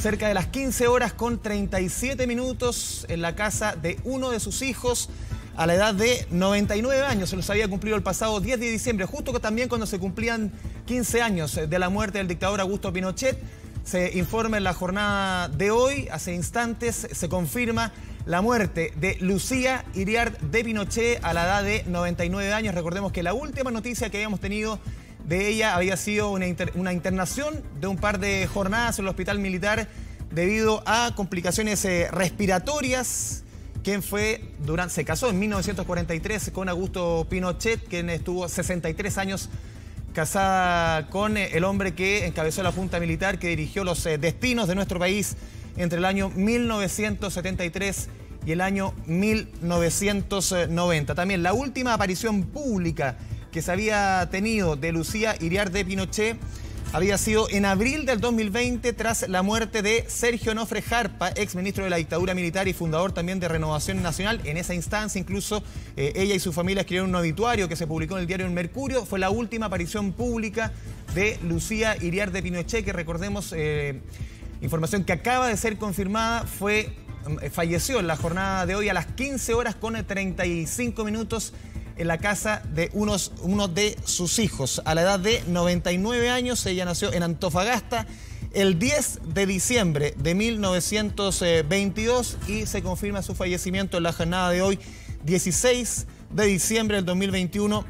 cerca de las 15:37 en la casa de uno de sus hijos a la edad de 99 años. Se los había cumplido el pasado 10 de diciembre, justo que también cuando se cumplían 15 años de la muerte del dictador Augusto Pinochet. Se informa en la jornada de hoy, hace instantes, se confirma la muerte de Lucía Hiriart de Pinochet a la edad de 99 años. Recordemos que la última noticia que habíamos tenido de ella había sido una internación de un par de jornadas en el hospital militar debido a complicaciones respiratorias. Quien fue, se casó en 1943 con Augusto Pinochet, quien estuvo 63 años casada con el hombre que encabezó la junta militar, que dirigió los destinos de nuestro país entre el año 1973 y el año 1990. También la última aparición pública que se había tenido de Lucía Hiriart de Pinochet había sido en abril del 2020 tras la muerte de Sergio Onofre Jarpa, exministro de la dictadura militar y fundador también de Renovación Nacional. En esa instancia incluso ella y su familia escribieron un obituario que se publicó en el diario El Mercurio. Fue la última aparición pública de Lucía Hiriart de Pinochet, que recordemos, información que acaba de ser confirmada, falleció en la jornada de hoy a las 15:35 en la casa de uno de sus hijos. A la edad de 99 años, ella nació en Antofagasta el 10 de diciembre de 1922 y se confirma su fallecimiento en la jornada de hoy, 16 de diciembre del 2021,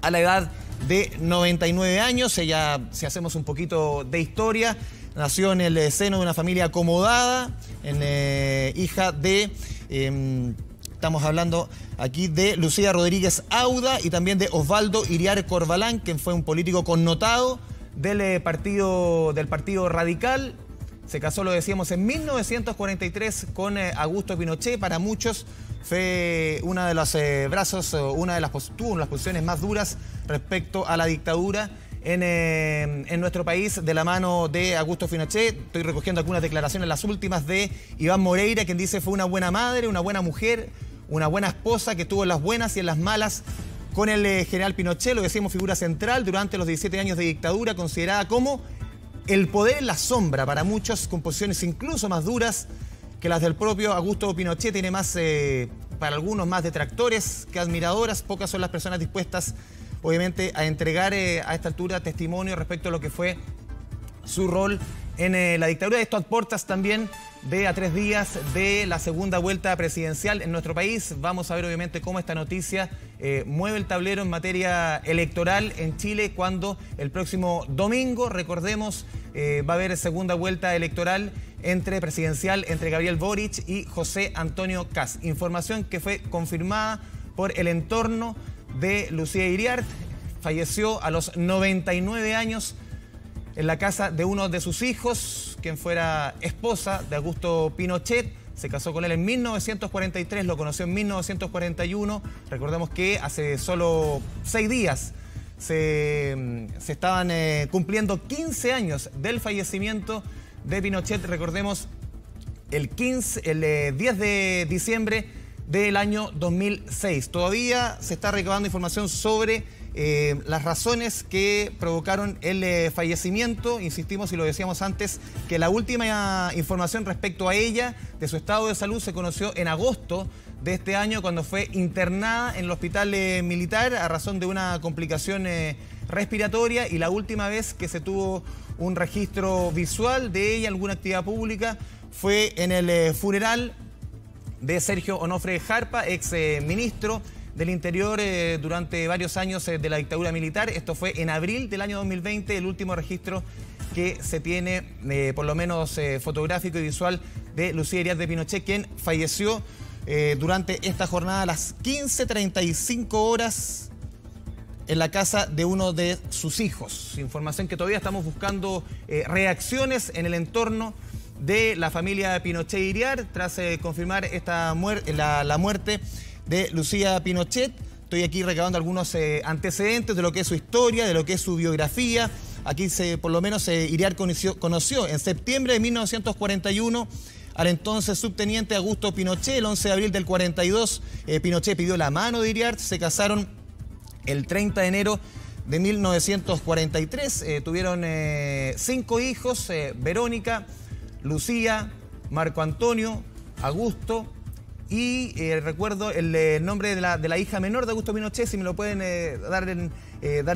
a la edad de 99 años. Ella, si hacemos un poquito de historia, nació en el seno de una familia acomodada, hija de... Estamos hablando aquí de Lucía Rodríguez Auda y también de Osvaldo Hiriart Corvalán, quien fue un político connotado del Partido Radical. Se casó, lo decíamos, en 1943 con Augusto Pinochet. Para muchos fue una de las posiciones más duras respecto a la dictadura en nuestro país, de la mano de Augusto Pinochet. Estoy recogiendo algunas declaraciones, las últimas de Iván Moreira, quien dice: fue una buena madre, una buena mujer, una buena esposa que estuvo en las buenas y en las malas con el general Pinochet. Lo decíamos, figura central durante los 17 años de dictadura, considerada como el poder en la sombra para muchos, con posiciones incluso más duras que las del propio Augusto Pinochet. Tiene más, para algunos, más detractores que admiradoras. Pocas son las personas dispuestas, obviamente, a entregar a esta altura testimonio respecto a lo que fue su rol en la dictadura. Esto a puertas también de a 3 días de la segunda vuelta presidencial en nuestro país. Vamos a ver, obviamente, cómo esta noticia mueve el tablero en materia electoral en Chile, cuando el próximo domingo, recordemos, va a haber segunda vuelta electoral presidencial entre Gabriel Boric y José Antonio Kast. Información que fue confirmada por el entorno de Lucía Hiriart. Falleció a los 99 años en la casa de uno de sus hijos, quien fuera esposa de Augusto Pinochet. Se casó con él en 1943, lo conoció en 1941. Recordemos que hace solo 6 días se estaban cumpliendo 15 años del fallecimiento de Pinochet. Recordemos, el 10 de diciembre del año 2006. Todavía se está recabando información sobre las razones que provocaron el fallecimiento. Insistimos, y lo decíamos antes, que la última información respecto a ella, de su estado de salud, se conoció en agosto de este año, cuando fue internada en el hospital militar a razón de una complicación respiratoria, y la última vez que se tuvo un registro visual de ella, alguna actividad pública, fue en el funeral de Sergio Onofre Jarpa, ex ministro del Interior durante varios años de la dictadura militar. Esto fue en abril del año 2020, el último registro que se tiene, por lo menos fotográfico y visual, de Lucía Hiriart de Pinochet, quien falleció durante esta jornada a las 15:35 en la casa de uno de sus hijos. Información que todavía estamos buscando reacciones en el entorno de la familia Pinochet Hiriart tras confirmar la muerte de Lucía Pinochet. Estoy aquí recabando algunos antecedentes de lo que es su historia, de lo que es su biografía. Aquí por lo menos Hiriart conoció en septiembre de 1941 al entonces subteniente Augusto Pinochet. El 11 de abril del 42 Pinochet pidió la mano de Hiriart. Se casaron el 30 de enero de 1943. Tuvieron 5 hijos: Verónica, Lucía, Marco Antonio, Augusto y recuerdo el nombre de la hija menor de Augusto Pinochet, si me lo pueden dar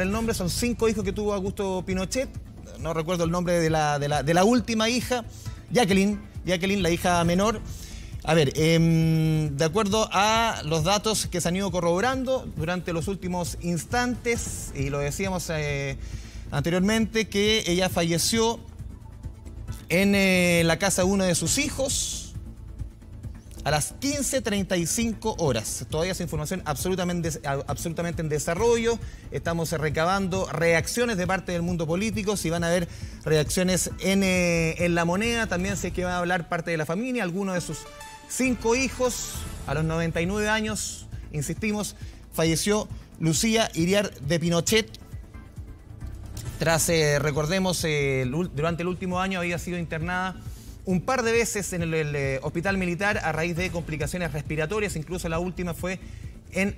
el nombre. Son 5 hijos que tuvo Augusto Pinochet. No recuerdo el nombre de la última hija, Jacqueline, la hija menor. A ver, de acuerdo a los datos que se han ido corroborando durante los últimos instantes, y lo decíamos anteriormente, que ella falleció en la casa de uno de sus hijos a las 15:35 horas. Todavía es información absolutamente en desarrollo. Estamos recabando reacciones de parte del mundo político, si van a haber reacciones en La Moneda, también sé que va a hablar parte de la familia, alguno de sus 5 hijos. A los 99 años, insistimos, falleció Lucía Hiriart de Pinochet. Tras, recordemos, durante el último año había sido internada un par de veces en el hospital militar a raíz de complicaciones respiratorias. Incluso la última fue en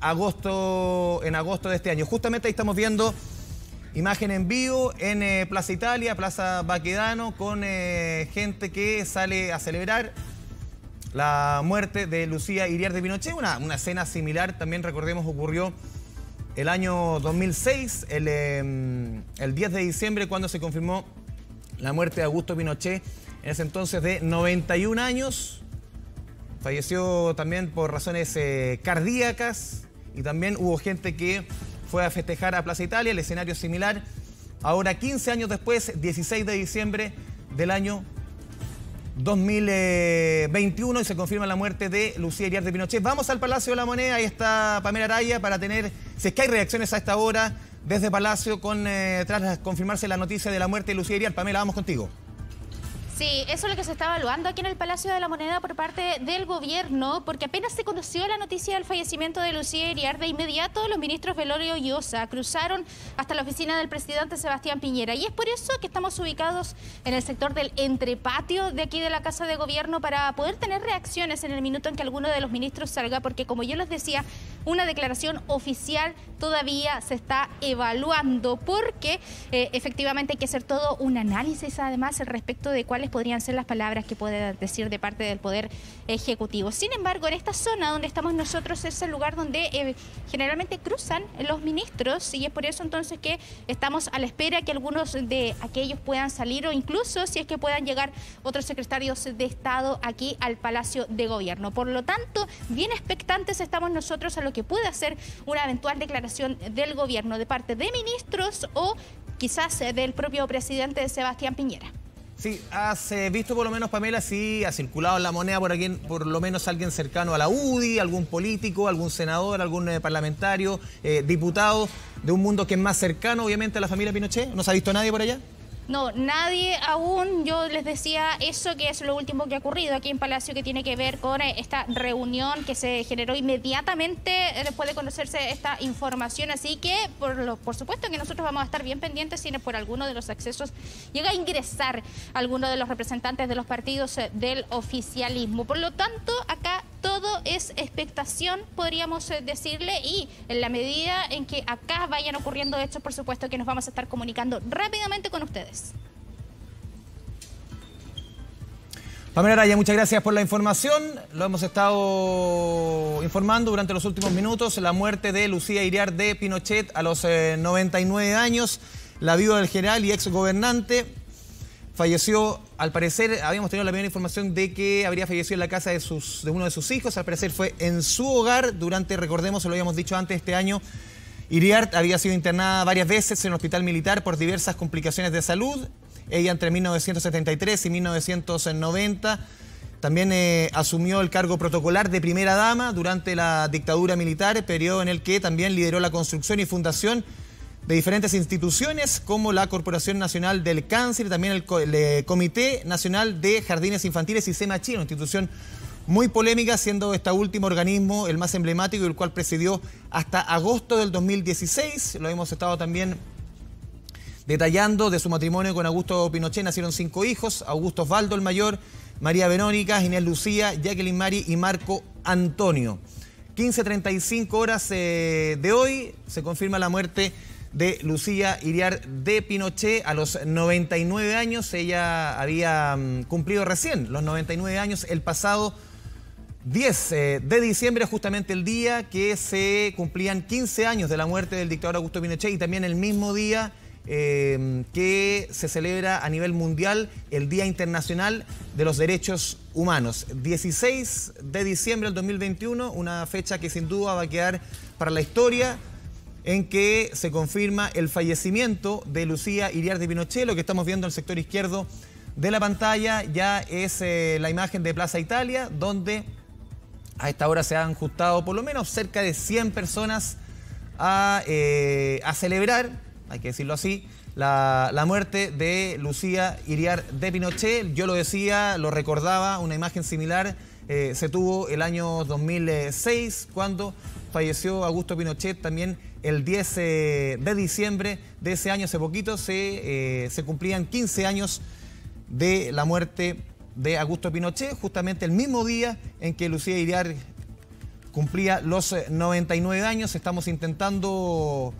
agosto de este año. Justamente ahí estamos viendo imagen en vivo en Plaza Italia, Plaza Baquedano, con gente que sale a celebrar la muerte de Lucía Hiriart de Pinochet. Una escena similar también, recordemos, ocurrió el año 2006, el 10 de diciembre, cuando se confirmó la muerte de Augusto Pinochet, en ese entonces de 91 años. Falleció también por razones cardíacas, y también hubo gente que fue a festejar a Plaza Italia, el escenario similar. Ahora, 15 años después, 16 de diciembre del año 2021, y se confirma la muerte de Lucía Hiriart de Pinochet. Vamos al Palacio de la Moneda, ahí está Pamela Araya para tener, si es que hay reacciones a esta hora desde Palacio, tras confirmarse la noticia de la muerte de Lucía Hiriart. Pamela, vamos contigo. Sí, eso es lo que se está evaluando aquí en el Palacio de la Moneda por parte del gobierno, porque apenas se conoció la noticia del fallecimiento de Lucía Hiriart, de inmediato los ministros Velorio y Ossa cruzaron hasta la oficina del presidente Sebastián Piñera. Y es por eso que estamos ubicados en el sector del entrepatio de aquí de la Casa de Gobierno, para poder tener reacciones en el minuto en que alguno de los ministros salga, porque como yo les decía, una declaración oficial todavía se está evaluando, porque efectivamente hay que hacer todo un análisis además respecto de cuáles podrían ser las palabras que puede decir de parte del Poder Ejecutivo. Sin embargo, en esta zona donde estamos nosotros es el lugar donde generalmente cruzan los ministros, y es por eso entonces que estamos a la espera que algunos de aquellos puedan salir, o incluso si es que puedan llegar otros secretarios de Estado aquí al Palacio de Gobierno. Por lo tanto, bien expectantes estamos nosotros a lo que pueda ser una eventual declaración del gobierno de parte de ministros o quizás del propio presidente Sebastián Piñera. Sí, has visto por lo menos, Pamela, si ha circulado en La Moneda por lo menos alguien cercano a la UDI, algún político, algún senador, algún parlamentario, diputado de un mundo que es más cercano obviamente a la familia Pinochet. ¿No se ha visto nadie por allá? No, nadie aún. Yo les decía eso, que es lo último que ha ocurrido aquí en Palacio, que tiene que ver con esta reunión que se generó inmediatamente después de conocerse esta información. Así que, por supuesto, que nosotros vamos a estar bien pendientes si por alguno de los accesos llega a ingresar alguno de los representantes de los partidos del oficialismo. Por lo tanto, acá todo es expectación, podríamos decirle, y en la medida en que acá vayan ocurriendo hechos, por supuesto que nos vamos a estar comunicando rápidamente con ustedes. Pamela Araya, muchas gracias por la información. Lo hemos estado informando durante los últimos minutos, la muerte de Lucía Hiriart de Pinochet a los 99 años, la viuda del general y ex gobernante. Falleció, al parecer, habíamos tenido la primera información de que habría fallecido en la casa de uno de sus hijos. Al parecer fue en su hogar durante, recordemos, se lo habíamos dicho antes, este año, Hiriart había sido internada varias veces en el hospital militar por diversas complicaciones de salud. Ella entre 1973 y 1990 también asumió el cargo protocolar de primera dama durante la dictadura militar, periodo en el que también lideró la construcción y fundación de diferentes instituciones como la Corporación Nacional del Cáncer, también el Comité Nacional de Jardines Infantiles y CEMA Chile, una institución muy polémica, siendo este último organismo el más emblemático y el cual presidió hasta agosto del 2016. Lo hemos estado también detallando. De su matrimonio con Augusto Pinochet nacieron 5 hijos: Augusto Osvaldo el mayor, María Verónica, Inés Lucía, Jacqueline Mari y Marco Antonio. 15:35 horas de hoy se confirma la muerte de Lucía Hiriart de Pinochet a los 99 años. Ella había cumplido recién los 99 años el pasado 10 de diciembre, justamente el día que se cumplían 15 años de la muerte del dictador Augusto Pinochet, y también el mismo día que se celebra a nivel mundial el Día Internacional de los Derechos Humanos. 16 de diciembre del 2021, una fecha que sin duda va a quedar para la historia, en que se confirma el fallecimiento de Lucía Hiriart de Pinochet. Lo que estamos viendo en el sector izquierdo de la pantalla ya es la imagen de Plaza Italia, donde a esta hora se han juntado por lo menos cerca de 100 personas a celebrar, hay que decirlo así, la muerte de Lucía Hiriart de Pinochet. Yo lo decía, lo recordaba, una imagen similar se tuvo el año 2006, cuando falleció Augusto Pinochet, también el 10 de diciembre de ese año. Hace poquito se cumplían 15 años de la muerte de Augusto Pinochet, justamente el mismo día en que Lucía Hiriart cumplía los 99 años. Estamos intentando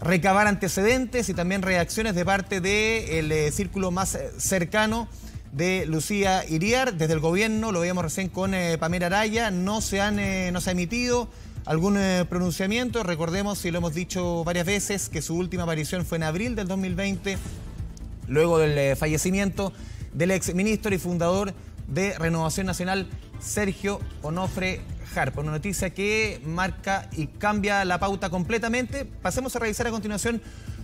recabar antecedentes y también reacciones de parte del círculo más cercano de Lucía Hiriart. Desde el gobierno, lo veíamos recién con Pamela Araya, no se ha emitido algún pronunciamiento. Recordemos, y lo hemos dicho varias veces, que su última aparición fue en abril del 2020, luego del fallecimiento del exministro y fundador de Renovación Nacional, Sergio Onofre Jarpa. Una noticia que marca y cambia la pauta completamente. Pasemos a revisar a continuación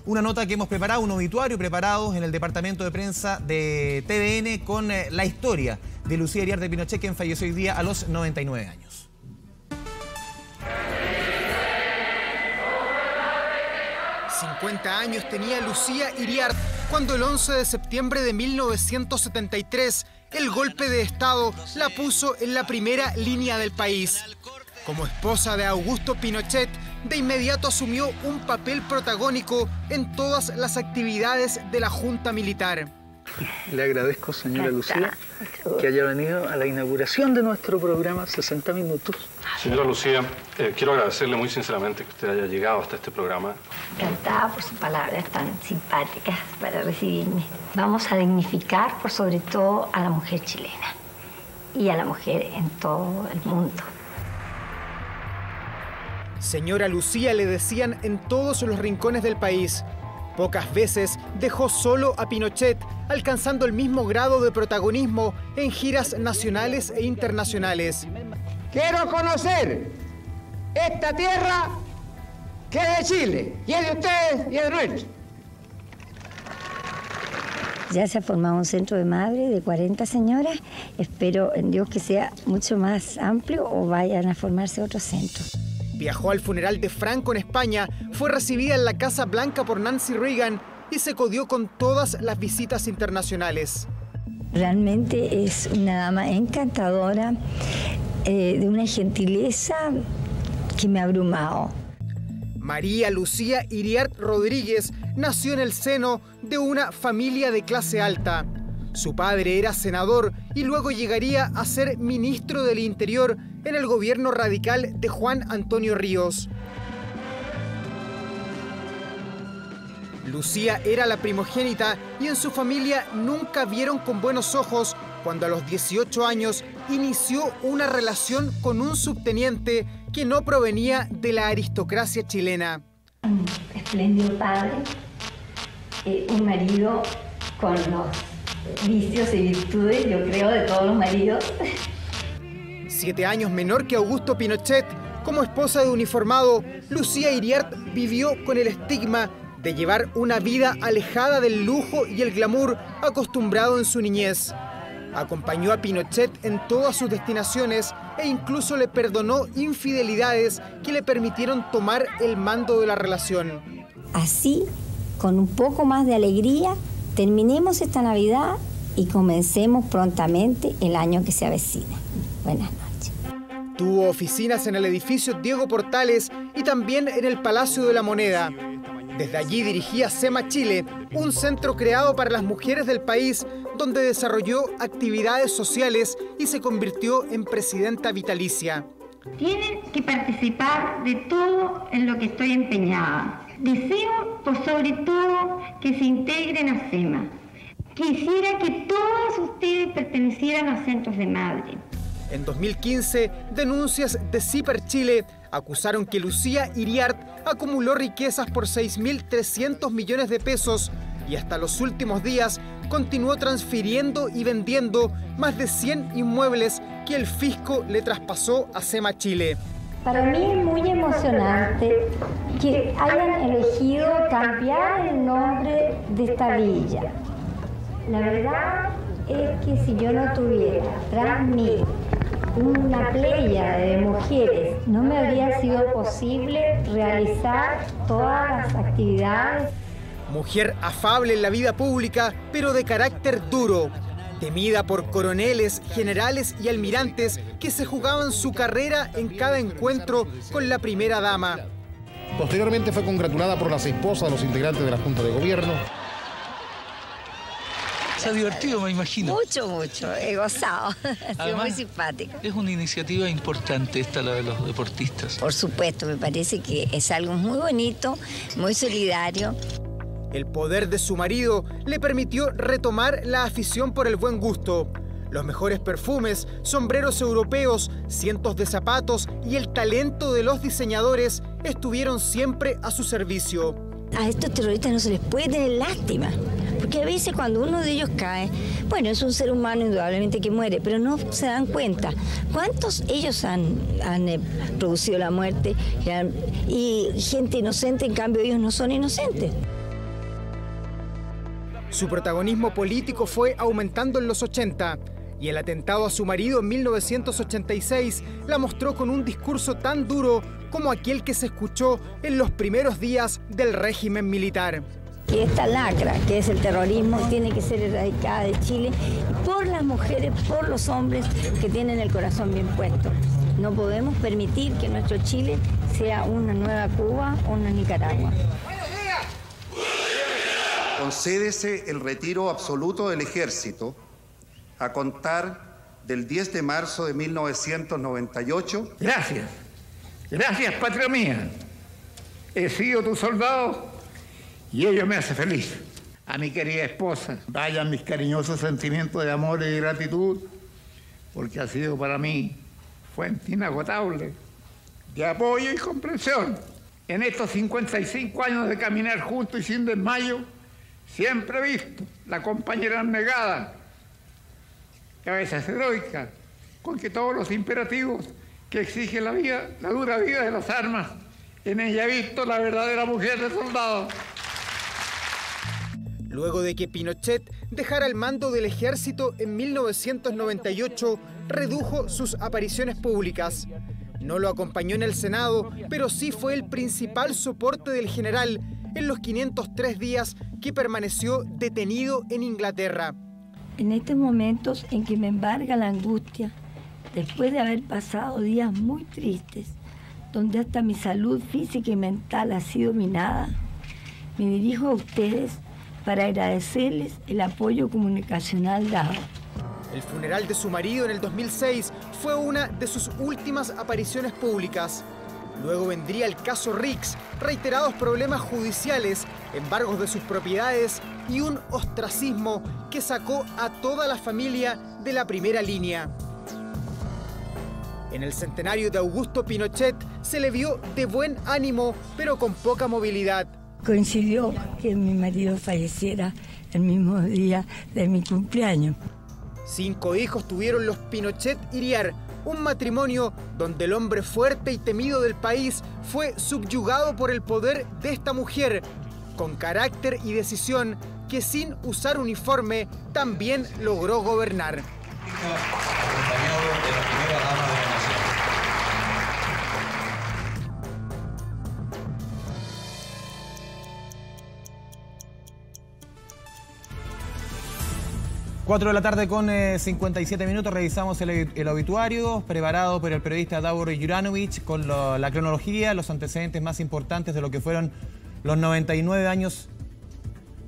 una nota que hemos preparado, un obituario preparado en el departamento de prensa de TVN, con la historia de Lucía Hiriart de Pinochet, quien falleció hoy día a los 99 años. ...50 años tenía Lucía Hiriart cuando el 11 de septiembre de 1973... el golpe de Estado la puso en la primera línea del país. Como esposa de Augusto Pinochet, de inmediato asumió un papel protagónico en todas las actividades de la Junta Militar. Le agradezco, señora Lucía, que haya venido a la inauguración de nuestro programa 60 Minutos. Señora Lucía, quiero agradecerle muy sinceramente que usted haya llegado hasta este programa. Encantada por sus palabras tan simpáticas para recibirme. Vamos a dignificar, por sobre todo, a la mujer chilena y a la mujer en todo el mundo. Señora Lucía, le decían en todos los rincones del país. Pocas veces dejó solo a Pinochet, alcanzando el mismo grado de protagonismo en giras nacionales e internacionales. Quiero conocer esta tierra que es de Chile, y es de ustedes y es de nuestro. Ya se ha formado un centro de madres de 40 señoras. Espero en Dios que sea mucho más amplio o vayan a formarse otros centros. Viajó al funeral de Franco en España, fue recibida en la Casa Blanca por Nancy Reagan y se codió con todas las visitas internacionales. Realmente es una dama encantadora, de una gentileza que me ha abrumado. María Lucía Hiriart Rodríguez nació en el seno de una familia de clase alta. Su padre era senador y luego llegaría a ser ministro del Interior en el gobierno radical de Juan Antonio Ríos. Lucía era la primogénita y en su familia nunca vieron con buenos ojos cuando a los 18 años inició una relación con un subteniente que no provenía de la aristocracia chilena. Un espléndido padre, un marido con los vicios y virtudes, yo creo, de todos los maridos. 7 años menor que Augusto Pinochet, como esposa de uniformado, Lucía Hiriart vivió con el estigma de llevar una vida alejada del lujo y el glamour acostumbrado en su niñez. Acompañó a Pinochet en todas sus destinaciones e incluso le perdonó infidelidades que le permitieron tomar el mando de la relación. Así, con un poco más de alegría, terminemos esta Navidad y comencemos prontamente el año que se avecina. Buenas noches. Tuvo oficinas en el edificio Diego Portales y también en el Palacio de la Moneda. Desde allí dirigía CEMA Chile, un centro creado para las mujeres del país, donde desarrolló actividades sociales y se convirtió en presidenta vitalicia. Tienen que participar de todo en lo que estoy empeñada. Deseo por sobre todo que se integren a CEMA. Quisiera que todas ustedes pertenecieran a centros de madre. En 2015, denuncias de CIPER Chile acusaron que Lucía Hiriart acumuló riquezas por 6.300 millones de pesos y hasta los últimos días continuó transfiriendo y vendiendo más de 100 inmuebles que el fisco le traspasó a CEMA Chile. Para mí es muy emocionante que hayan elegido cambiar el nombre de esta villa. La verdad es que si yo no tuviera tras mí una playa de mujeres, no me habría sido posible realizar todas las actividades. Mujer afable en la vida pública, pero de carácter duro. Temida por coroneles, generales y almirantes que se jugaban su carrera en cada encuentro con la primera dama. Posteriormente fue congratulada por las esposas de los integrantes de la Junta de Gobierno. Se ha divertido, me imagino. Mucho, mucho. He gozado. Ha sido muy simpático. Es una iniciativa importante esta, la de los deportistas. Por supuesto, me parece que es algo muy bonito, muy solidario. El poder de su marido le permitió retomar la afición por el buen gusto. Los mejores perfumes, sombreros europeos, cientos de zapatos y el talento de los diseñadores estuvieron siempre a su servicio. A estos terroristas no se les puede tener lástima. Porque a veces cuando uno de ellos cae, bueno, es un ser humano indudablemente que muere, pero no se dan cuenta cuántos ellos han producido la muerte y gente inocente, en cambio ellos no son inocentes. Su protagonismo político fue aumentando en los 80 y el atentado a su marido en 1986 la mostró con un discurso tan duro como aquel que se escuchó en los primeros días del régimen militar. Que esta lacra, que es el terrorismo, tiene que ser erradicada de Chile por las mujeres, por los hombres que tienen el corazón bien puesto. No podemos permitir que nuestro Chile sea una nueva Cuba o una Nicaragua. Concédese el retiro absoluto del ejército a contar del 10 de marzo de 1998. Gracias. Gracias, patria mía. He sido tu soldado. Y ello me hace feliz. A mi querida esposa, vayan mis cariñosos sentimientos de amor y de gratitud, porque ha sido para mí fuente inagotable de apoyo y comprensión. En estos 55 años de caminar juntos y sin desmayo, siempre he visto la compañera abnegada, que a veces heroica, con que todos los imperativos que exige la vida, la dura vida de las armas, en ella he visto la verdadera mujer de soldado. Luego de que Pinochet dejara el mando del ejército en 1998, redujo sus apariciones públicas. No lo acompañó en el Senado, pero sí fue el principal soporte del general en los 503 días que permaneció detenido en Inglaterra. En estos momentos en que me embarga la angustia, después de haber pasado días muy tristes, donde hasta mi salud física y mental ha sido minada, me dirijo a ustedes para agradecerles el apoyo comunicacional dado. El funeral de su marido en el 2006 fue una de sus últimas apariciones públicas. Luego vendría el caso Riggs, reiterados problemas judiciales, embargos de sus propiedades y un ostracismo que sacó a toda la familia de la primera línea. En el centenario de Augusto Pinochet se le vio de buen ánimo, pero con poca movilidad. Coincidió que mi marido falleciera el mismo día de mi cumpleaños. 5 hijos tuvieron los Pinochet Hiriart, un matrimonio donde el hombre fuerte y temido del país fue subyugado por el poder de esta mujer, con carácter y decisión que sin usar uniforme también logró gobernar. ...4 de la tarde con 57 minutos... revisamos el obituario preparado por el periodista Davor Yuranovich, con la cronología, los antecedentes más importantes de lo que fueron los 99 años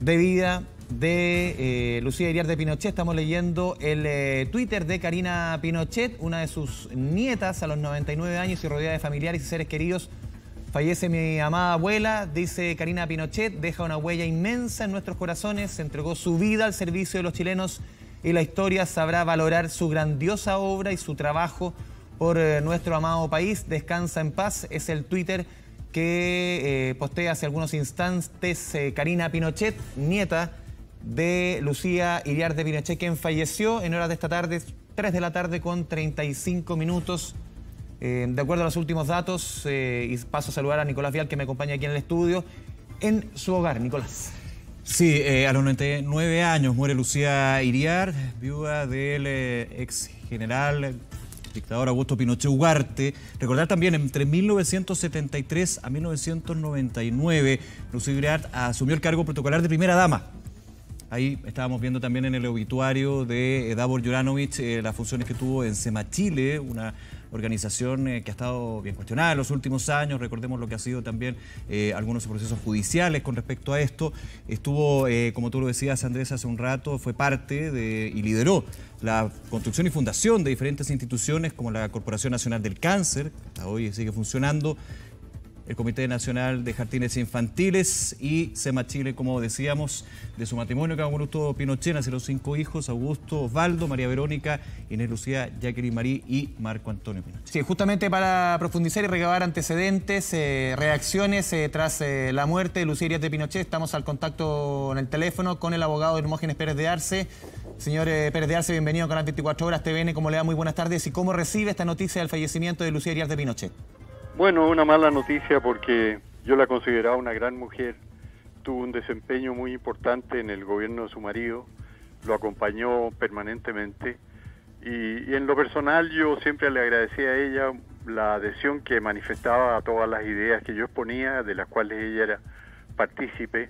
de vida de Lucía Hiriart de Pinochet. Estamos leyendo el Twitter de Karina Pinochet, una de sus nietas a los 99 años y rodeada de familiares y seres queridos. Fallece mi amada abuela, dice Karina Pinochet, deja una huella inmensa en nuestros corazones, entregó su vida al servicio de los chilenos y la historia sabrá valorar su grandiosa obra y su trabajo por nuestro amado país. Descansa en paz, es el Twitter que postea hace algunos instantes Karina Pinochet, nieta de Lucía Hiriart de Pinochet, quien falleció en horas de esta tarde, 3 de la tarde con 35 minutos. De acuerdo a los últimos datos, y paso a saludar a Nicolás Vial, que me acompaña aquí en el estudio, en su hogar. Nicolás. Sí, a los 99 años muere Lucía Hiriart, viuda del ex general dictador Augusto Pinochet Ugarte. Recordar también, entre 1973 a 1999, Lucía Hiriart asumió el cargo protocolar de primera dama. Ahí estábamos viendo también en el obituario de Davor Yuranovich las funciones que tuvo en CEMA Chile, una organización que ha estado bien cuestionada en los últimos años. Recordemos lo que ha sido también algunos procesos judiciales con respecto a esto. Estuvo, como tú lo decías, Andrés, hace un rato, fue parte de, y lideró la construcción y fundación de diferentes instituciones como la Corporación Nacional del Cáncer, que hasta hoy sigue funcionando, el Comité Nacional de Jardines Infantiles y CEMA Chile, como decíamos, de su matrimonio con Augusto Pinochet, nace los 5 hijos, Augusto, Osvaldo, María Verónica, Inés Lucía, Jacqueline Marí y Marco Antonio Pinochet. Sí, justamente para profundizar y recabar antecedentes, reacciones tras la muerte de Lucía Hiriart de Pinochet, estamos al contacto en el teléfono con el abogado Hermógenes Pérez de Arce. Señor Pérez de Arce, bienvenido a Canal 24 Horas TVN, ¿cómo le da? Muy buenas tardes. ¿Y cómo recibe esta noticia del fallecimiento de Lucía Hiriart de Pinochet? Bueno, una mala noticia porque yo la consideraba una gran mujer, tuvo un desempeño muy importante en el gobierno de su marido, lo acompañó permanentemente y en lo personal yo siempre le agradecí a ella la adhesión que manifestaba a todas las ideas que yo exponía, de las cuales ella era partícipe,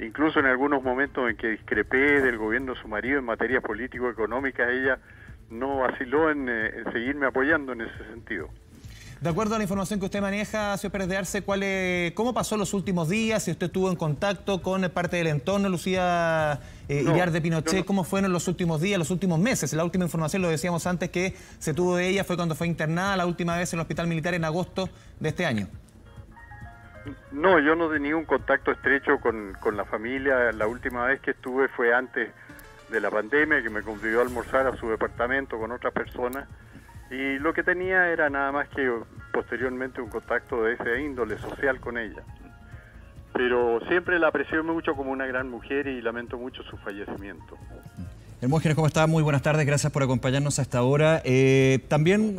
incluso en algunos momentos en que discrepé del gobierno de su marido en materia político-económica, ella no vaciló en seguirme apoyando en ese sentido. De acuerdo a la información que usted maneja, señor Pérez de Arce, ¿cómo pasó los últimos días? Si usted estuvo en contacto con parte del entorno, Lucía Hiriart de Pinochet, ¿cómo fueron los últimos días, los últimos meses? La última información, lo decíamos antes, que se tuvo de ella fue cuando fue internada la última vez en el Hospital Militar en agosto de este año. No, yo no tenía un contacto estrecho con la familia. La última vez que estuve fue antes de la pandemia, que me convidó a almorzar a su departamento con otras personas. Y lo que tenía era nada más que posteriormente un contacto de ese índole social con ella. Pero siempre la aprecio mucho como una gran mujer y lamento mucho su fallecimiento. Hermógenes, ¿cómo está? Muy buenas tardes, gracias por acompañarnos hasta ahora. También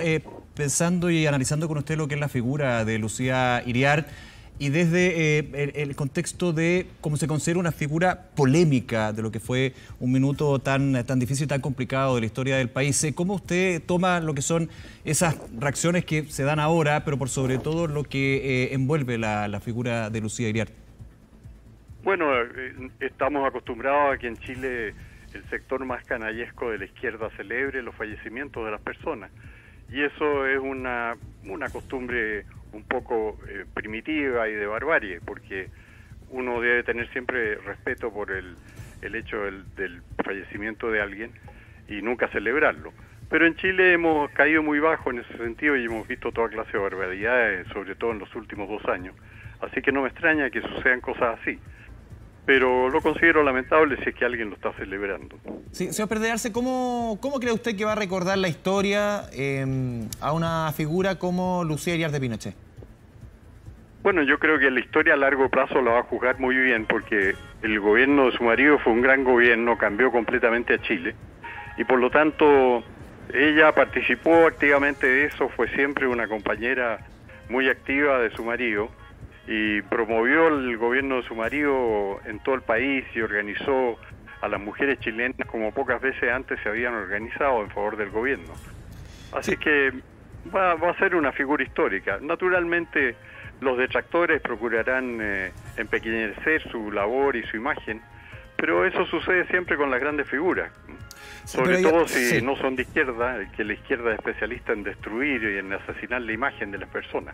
pensando y analizando con usted lo que es la figura de Lucía Hiriart y desde el contexto de cómo se considera una figura polémica de lo que fue un minuto tan difícil y tan complicado de la historia del país, ¿cómo usted toma lo que son esas reacciones que se dan ahora, pero por sobre todo lo que envuelve la figura de Lucía Hiriart? Bueno, estamos acostumbrados a que en Chile el sector más canallesco de la izquierda celebre los fallecimientos de las personas, y eso es una costumbre un poco primitiva y de barbarie, porque uno debe tener siempre respeto por el hecho del fallecimiento de alguien y nunca celebrarlo. Pero en Chile hemos caído muy bajo en ese sentido y hemos visto toda clase de barbaridades, sobre todo en los últimos 2 años. Así que no me extraña que sucedan cosas así. Pero lo considero lamentable si es que alguien lo está celebrando. Sí, señor Pérez de Arce, ¿cómo cree usted que va a recordar la historia a una figura como Lucía Hiriart de Pinochet? Bueno, yo creo que la historia a largo plazo la va a juzgar muy bien porque el gobierno de su marido fue un gran gobierno, cambió completamente a Chile y por lo tanto ella participó activamente de eso, fue siempre una compañera muy activa de su marido y promovió el gobierno de su marido en todo el país y organizó a las mujeres chilenas como pocas veces antes se habían organizado en favor del gobierno. Así sí que va a ser una figura histórica. Naturalmente los detractores procurarán empequeñecer su labor y su imagen, pero eso sucede siempre con las grandes figuras. Sobre todo si no son de izquierda, que la izquierda es especialista en destruir y en asesinar la imagen de las personas.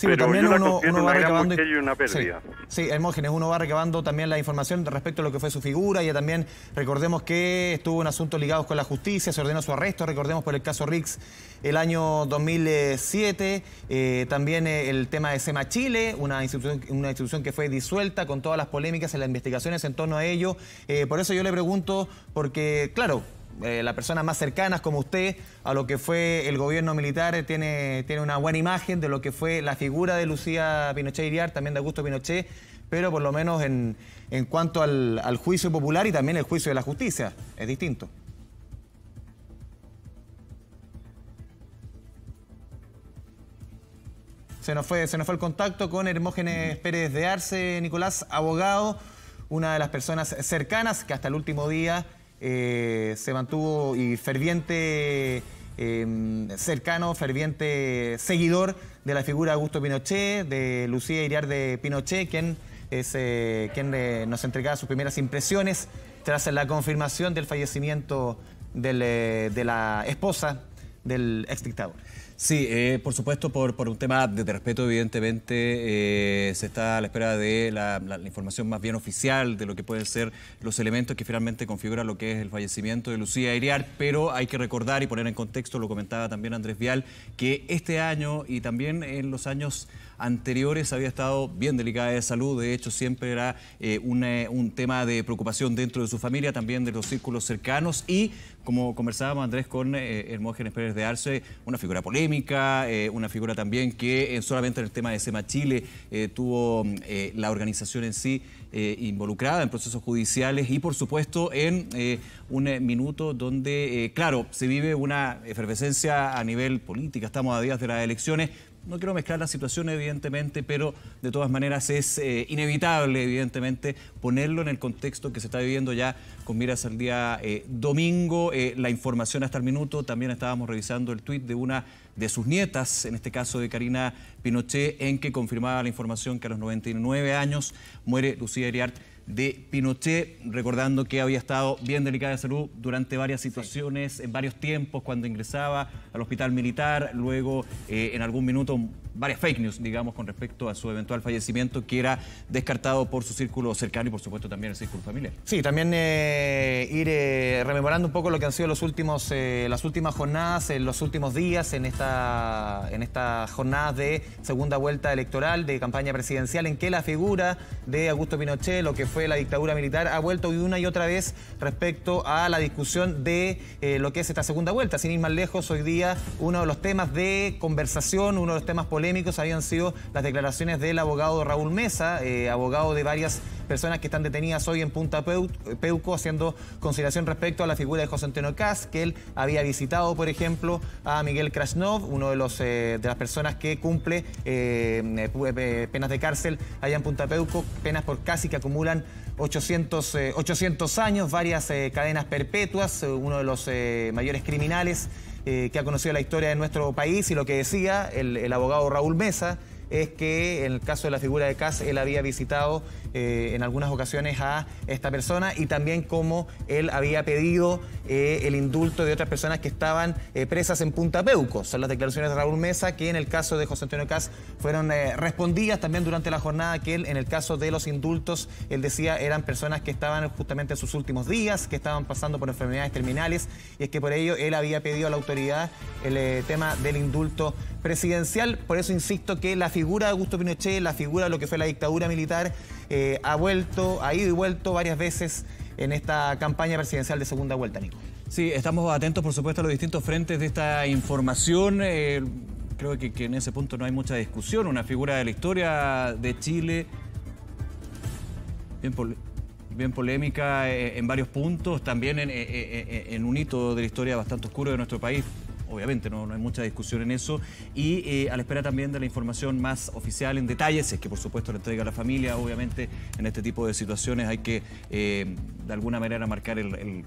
Sí, pero también uno va recabando y una pérdida. Sí, Hermógenes, uno va recabando también la información respecto a lo que fue su figura. Ya también recordemos que estuvo en asuntos ligados con la justicia, se ordenó su arresto, recordemos por el caso Riggs el año 2007, también el tema de CEMA Chile, una institución que fue disuelta con todas las polémicas en las investigaciones en torno a ello. Por eso yo le pregunto, porque claro, las personas más cercanas como usted a lo que fue el gobierno militar tiene una buena imagen de lo que fue la figura de Lucía Pinochet Hiriart, también de Augusto Pinochet, pero por lo menos en cuanto al juicio popular y también el juicio de la justicia, es distinto. Se nos fue el contacto con Hermógenes Pérez de Arce, Nicolás, abogado, una de las personas cercanas que hasta el último día se mantuvo y ferviente cercano, ferviente seguidor de la figura de Augusto Pinochet, de Lucía Hiriart de Pinochet, quien nos entregaba sus primeras impresiones tras la confirmación del fallecimiento de la esposa del exdictador. Sí, por supuesto, por un tema de respeto, evidentemente, se está a la espera de la información más bien oficial de lo que pueden ser los elementos que finalmente configuran lo que es el fallecimiento de Lucía Hiriart, pero hay que recordar y poner en contexto, lo comentaba también Andrés Vial, que este año y también en los años anteriores había estado bien delicada de salud. De hecho, siempre era un tema de preocupación dentro de su familia, también de los círculos cercanos, y como conversábamos, Andrés, con Hermógenes Pérez de Arce, una figura polémica, una figura también que solamente en el tema de CEMA Chile tuvo la organización en sí involucrada en procesos judiciales, y por supuesto en un minuto donde, claro, se vive una efervescencia a nivel política, estamos a días de las elecciones. No quiero mezclar la situación, evidentemente, pero de todas maneras es inevitable, evidentemente, ponerlo en el contexto que se está viviendo ya con miras al día domingo. La información hasta el minuto, también estábamos revisando el tuit de una de sus nietas, en este caso de Karina Pinochet, en que confirmaba la información que a los 99 años muere Lucía Hiriart de Pinochet, recordando que había estado bien delicada de salud durante varias situaciones, sí, en varios tiempos, cuando ingresaba al hospital militar, luego en algún minuto varias fake news, digamos, con respecto a su eventual fallecimiento, que era descartado por su círculo cercano y por supuesto también el círculo familiar. Sí, también ir rememorando un poco lo que han sido los últimos, las últimas jornadas, los últimos días en esta jornada de segunda vuelta electoral, de campaña presidencial, en que la figura de Augusto Pinochet, lo que fue la dictadura militar, ha vuelto una y otra vez respecto a la discusión de lo que es esta segunda vuelta. Sin ir más lejos, hoy día uno de los temas de conversación, uno de los temas polémicos habían sido las declaraciones del abogado Raúl Meza, abogado de varias personas que están detenidas hoy en Punta Peuco, haciendo consideración respecto a la figura de José Antonio Kast, que él había visitado, por ejemplo, a Miguel Krasnov, uno de los de las personas que cumple penas de cárcel allá en Punta Peuco, penas por casi que acumulan 800 años, varias cadenas perpetuas, uno de los mayores criminales que ha conocido la historia de nuestro país. Y lo que decía el abogado Raúl Meza es que en el caso de la figura de Kast, él había visitado en algunas ocasiones a esta persona, y también como él había pedido el indulto de otras personas que estaban presas en Punta Peuco. Son las declaraciones de Raúl Meza, que en el caso de José Antonio Kast fueron respondidas también durante la jornada, que él, en el caso de los indultos, él decía eran personas que estaban justamente en sus últimos días, que estaban pasando por enfermedades terminales, y es que por ello él había pedido a la autoridad el tema del indulto presidencial. Por eso insisto que la figura de Augusto Pinochet, la figura de lo que fue la dictadura militar, ha vuelto, ha ido y vuelto varias veces en esta campaña presidencial de segunda vuelta, Nico. Sí, estamos atentos, por supuesto, a los distintos frentes de esta información. Creo que en ese punto no hay mucha discusión. Una figura de la historia de Chile bien polémica en varios puntos, también en un hito de la historia bastante oscuro de nuestro país. Obviamente no hay mucha discusión en eso, y a la espera también de la información más oficial en detalles, es que por supuesto le entrega a la familia. Obviamente en este tipo de situaciones hay que de alguna manera marcar el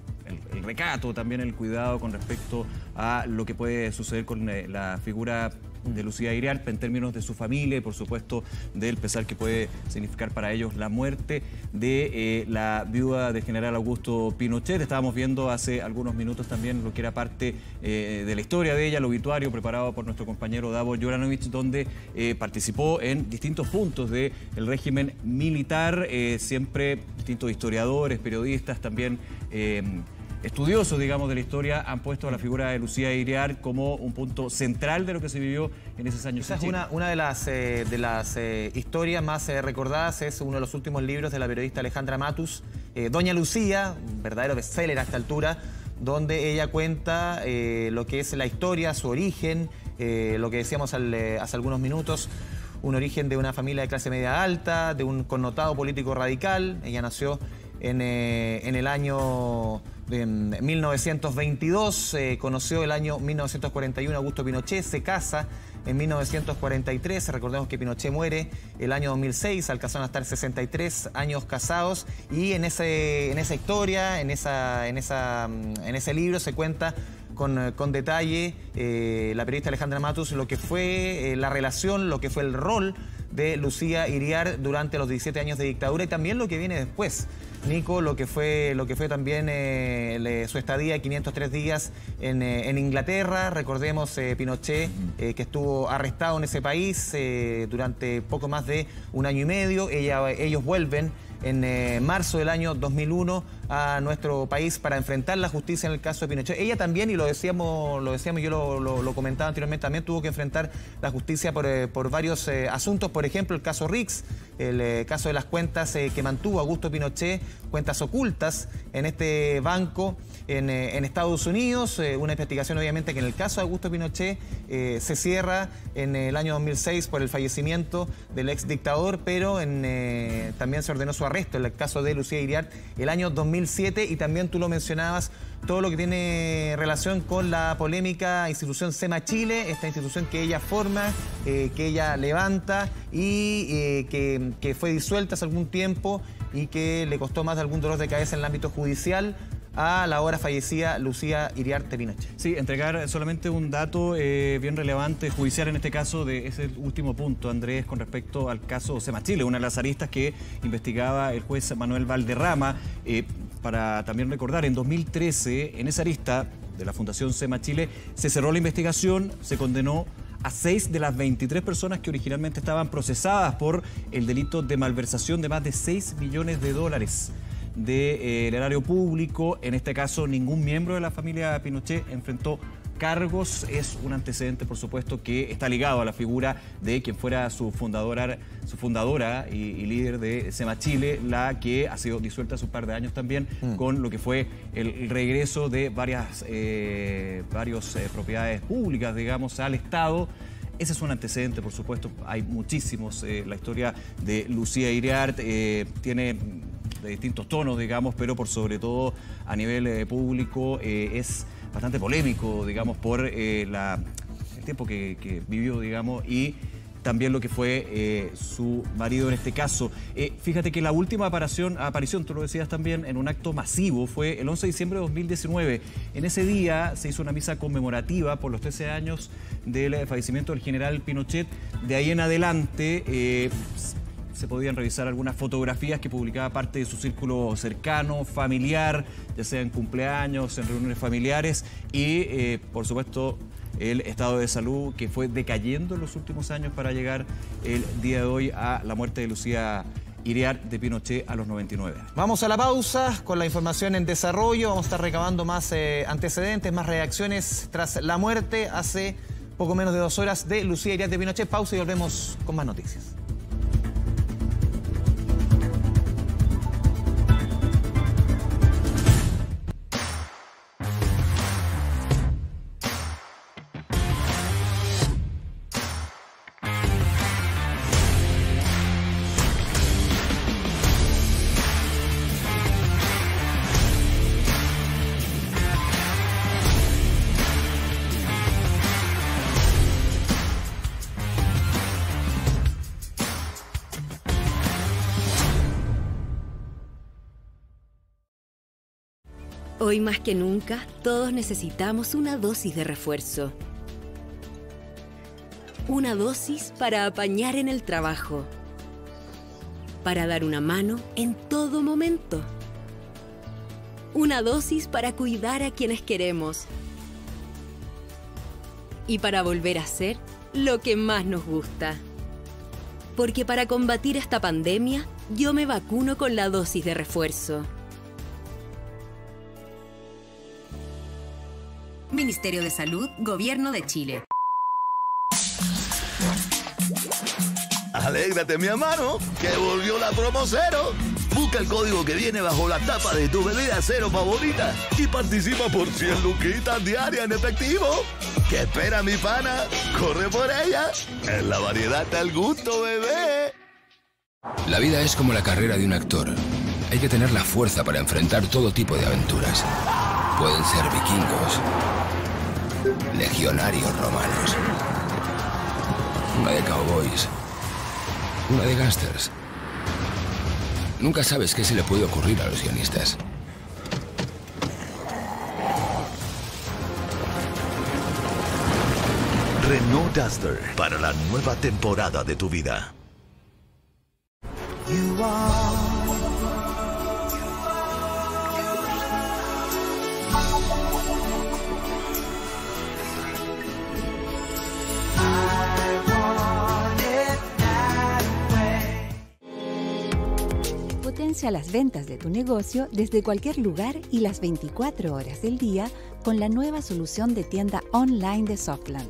recato, también el cuidado con respecto a lo que puede suceder con la figura de Lucía Hiriart en términos de su familia y por supuesto del pesar que puede significar para ellos la muerte de la viuda del general Augusto Pinochet. Estábamos viendo hace algunos minutos también lo que era parte de la historia de ella, el obituario preparado por nuestro compañero Davor Yuranovich, donde participó en distintos puntos del régimen militar, siempre distintos historiadores, periodistas, también estudiosos, digamos, de la historia han puesto a la figura de Lucía Hiriart como un punto central de lo que se vivió en esos años. Esa es una de las historias más recordadas, es uno de los últimos libros de la periodista Alejandra Matus, Doña Lucía, un verdadero bestseller a esta altura, donde ella cuenta lo que es la historia, su origen, lo que decíamos hace algunos minutos, un origen de una familia de clase media alta, de un connotado político radical. Ella nació en el año 1922, conoció el año 1941 Augusto Pinochet, se casa en 1943, recordemos que Pinochet muere el año 2006, alcanzaron a estar 63 años casados, y en esa historia, en ese libro se cuenta con detalle la periodista Alejandra Matus lo que fue la relación, lo que fue el rol de Lucía Hiriart durante los 17 años de dictadura y también lo que viene después. Nico, lo que fue también su estadía, 503 días en Inglaterra. Recordemos Pinochet, que estuvo arrestado en ese país durante poco más de un año y medio. Ellos vuelven en marzo del año 2001 a nuestro país para enfrentar la justicia en el caso de Pinochet. Ella también, y lo decíamos yo lo comentaba anteriormente, también tuvo que enfrentar la justicia por varios asuntos, por ejemplo el caso Riggs, el caso de las cuentas que mantuvo Augusto Pinochet, cuentas ocultas en este banco en Estados Unidos, una investigación obviamente que en el caso de Augusto Pinochet se cierra en el año 2006 por el fallecimiento del ex dictador, pero también se ordenó su arresto en el caso de Lucía Hiriart el año 2007, y también tú lo mencionabas, todo lo que tiene relación con la polémica institución CEMA Chile, esta institución que ella forma, que ella levanta y que fue disuelta hace algún tiempo y que le costó más de algún dolor de cabeza en el ámbito judicial a la ahora fallecida Lucía Hiriart de Pinochet. Sí, entregar solamente un dato bien relevante, judicial en este caso, de ese último punto, Andrés, con respecto al caso CEMA Chile, una de las aristas que investigaba el juez Manuel Valderrama. Para también recordar, en 2013, en esa arista de la Fundación CEMA Chile, se cerró la investigación, se condenó a 6 de las 23 personas que originalmente estaban procesadas por el delito de malversación de más de $6 millones del erario público. En este caso, ningún miembro de la familia Pinochet enfrentó cargos. Es un antecedente, por supuesto, que está ligado a la figura de quien fuera su fundadora y líder de CEMA Chile, la que ha sido disuelta hace un par de años también, con lo que fue el regreso de varias propiedades públicas, digamos, al Estado. Ese es un antecedente, por supuesto, hay muchísimos. La historia de Lucía Hiriart tiene de distintos tonos, digamos, pero por sobre todo a nivel público es bastante polémico, digamos, por el tiempo que vivió, digamos, y también lo que fue su marido en este caso. Fíjate que la última aparición, tú lo decías también, en un acto masivo fue el 11 de diciembre de 2019. En ese día se hizo una misa conmemorativa por los 13 años del fallecimiento del general Pinochet. De ahí en adelante se podían revisar algunas fotografías que publicaba parte de su círculo cercano, familiar, ya sea en cumpleaños, en reuniones familiares y, por supuesto, el estado de salud que fue decayendo en los últimos años para llegar el día de hoy a la muerte de Lucía Hiriart de Pinochet a los 99 años. Vamos a la pausa con la información en desarrollo. Vamos a estar recabando más antecedentes, más reacciones tras la muerte hace poco menos de 2 horas de Lucía Hiriart de Pinochet. Pausa y volvemos con más noticias. Hoy más que nunca, todos necesitamos una dosis de refuerzo. Una dosis para apañar en el trabajo. Para dar una mano en todo momento. Una dosis para cuidar a quienes queremos. Y para volver a ser lo que más nos gusta. Porque para combatir esta pandemia, yo me vacuno con la dosis de refuerzo. Ministerio de Salud, Gobierno de Chile. ¡Alégrate, mi hermano, que volvió la promo cero! Busca el código que viene bajo la tapa de tu bebida cero favorita y participa por 100 luquitas diarias en efectivo. ¿Qué espera, mi pana? ¡Corre por ella! En la variedad está el gusto, bebé. La vida es como la carrera de un actor. Hay que tener la fuerza para enfrentar todo tipo de aventuras. Pueden ser vikingos, legionarios romanos, una de cowboys, una de gángsters. Nunca sabes qué se le puede ocurrir a los guionistas. Renault Duster para la nueva temporada de tu vida. Potencia las ventas de tu negocio desde cualquier lugar y las 24 horas del día con la nueva solución de tienda online de Softland.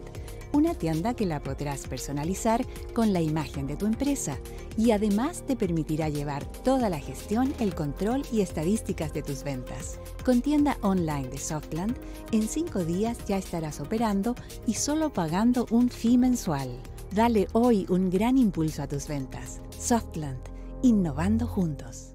Una tienda que la podrás personalizar con la imagen de tu empresa y además te permitirá llevar toda la gestión, el control y estadísticas de tus ventas. Con tienda online de Softland, en 5 días ya estarás operando y solo pagando un fee mensual. Dale hoy un gran impulso a tus ventas. Softland. Innovando juntos.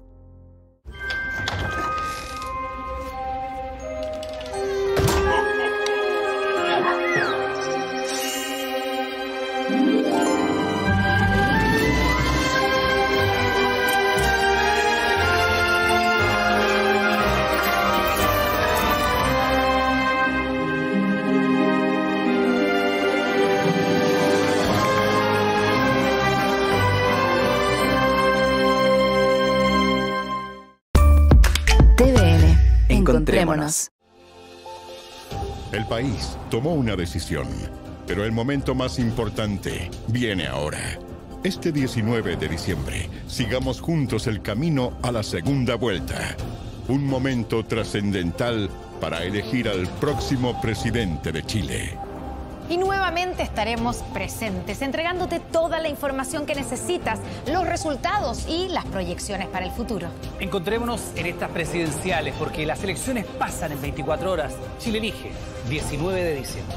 Encontrémonos. El país tomó una decisión, pero el momento más importante viene ahora. Este 19 de diciembre, sigamos juntos el camino a la segunda vuelta. Un momento trascendental para elegir al próximo presidente de Chile. Y nuevamente estaremos presentes, entregándote toda la información que necesitas, los resultados y las proyecciones para el futuro. Encontrémonos en estas presidenciales, porque las elecciones pasan en 24 horas. Chile elige, 19 de diciembre.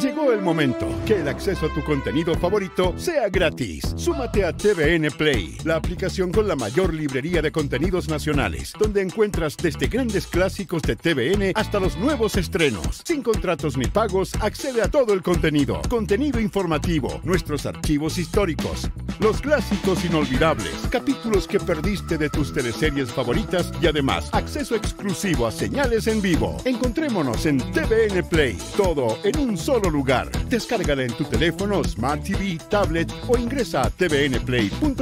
Llegó el momento que el acceso a tu contenido favorito sea gratis. Súmate a TVN Play, la aplicación con la mayor librería de contenidos nacionales, donde encuentras desde grandes clásicos de TVN hasta los nuevos estrenos. Sin contratos ni pagos, accede a todo el contenido. Contenido informativo, nuestros archivos históricos, los clásicos inolvidables, capítulos que perdiste de tus teleseries favoritas y además acceso exclusivo a señales en vivo. Encontrémonos en TVN Play, todo en un solo lugar. Descárgala en tu teléfono, Smart TV, tablet o ingresa a tvnplay.cl.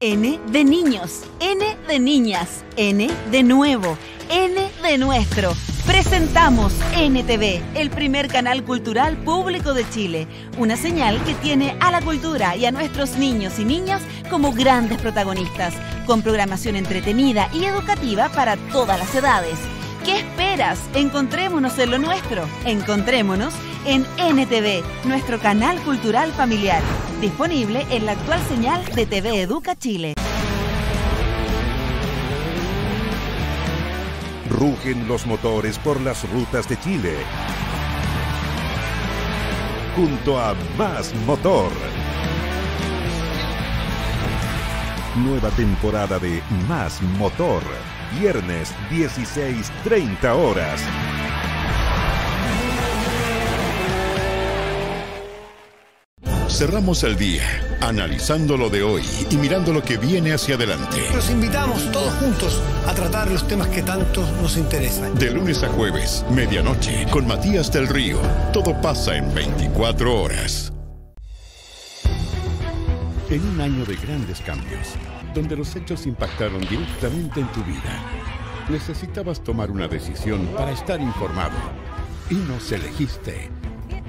N de niños, N de niñas, N de nuevo, N de nuestro. Presentamos NTV, el primer canal cultural público de Chile. Una señal que tiene a la cultura y a nuestros niños y niñas como grandes protagonistas, con programación entretenida y educativa para todas las edades. ¿Qué esperas? Encontrémonos en lo nuestro. Encontrémonos en NTV, nuestro canal cultural familiar. Disponible en la actual señal de TV Educa Chile. Rugen los motores por las rutas de Chile. Junto a Más Motor. Nueva temporada de Más Motor. Viernes, 16:30 horas. Cerramos el día analizando lo de hoy y mirando lo que viene hacia adelante. Los invitamos todos juntos a tratar los temas que tanto nos interesan. De lunes a jueves, medianoche, con Matías del Río. Todo pasa en 24 horas. En un año de grandes cambios, donde los hechos impactaron directamente en tu vida, necesitabas tomar una decisión para estar informado. Y nos elegiste.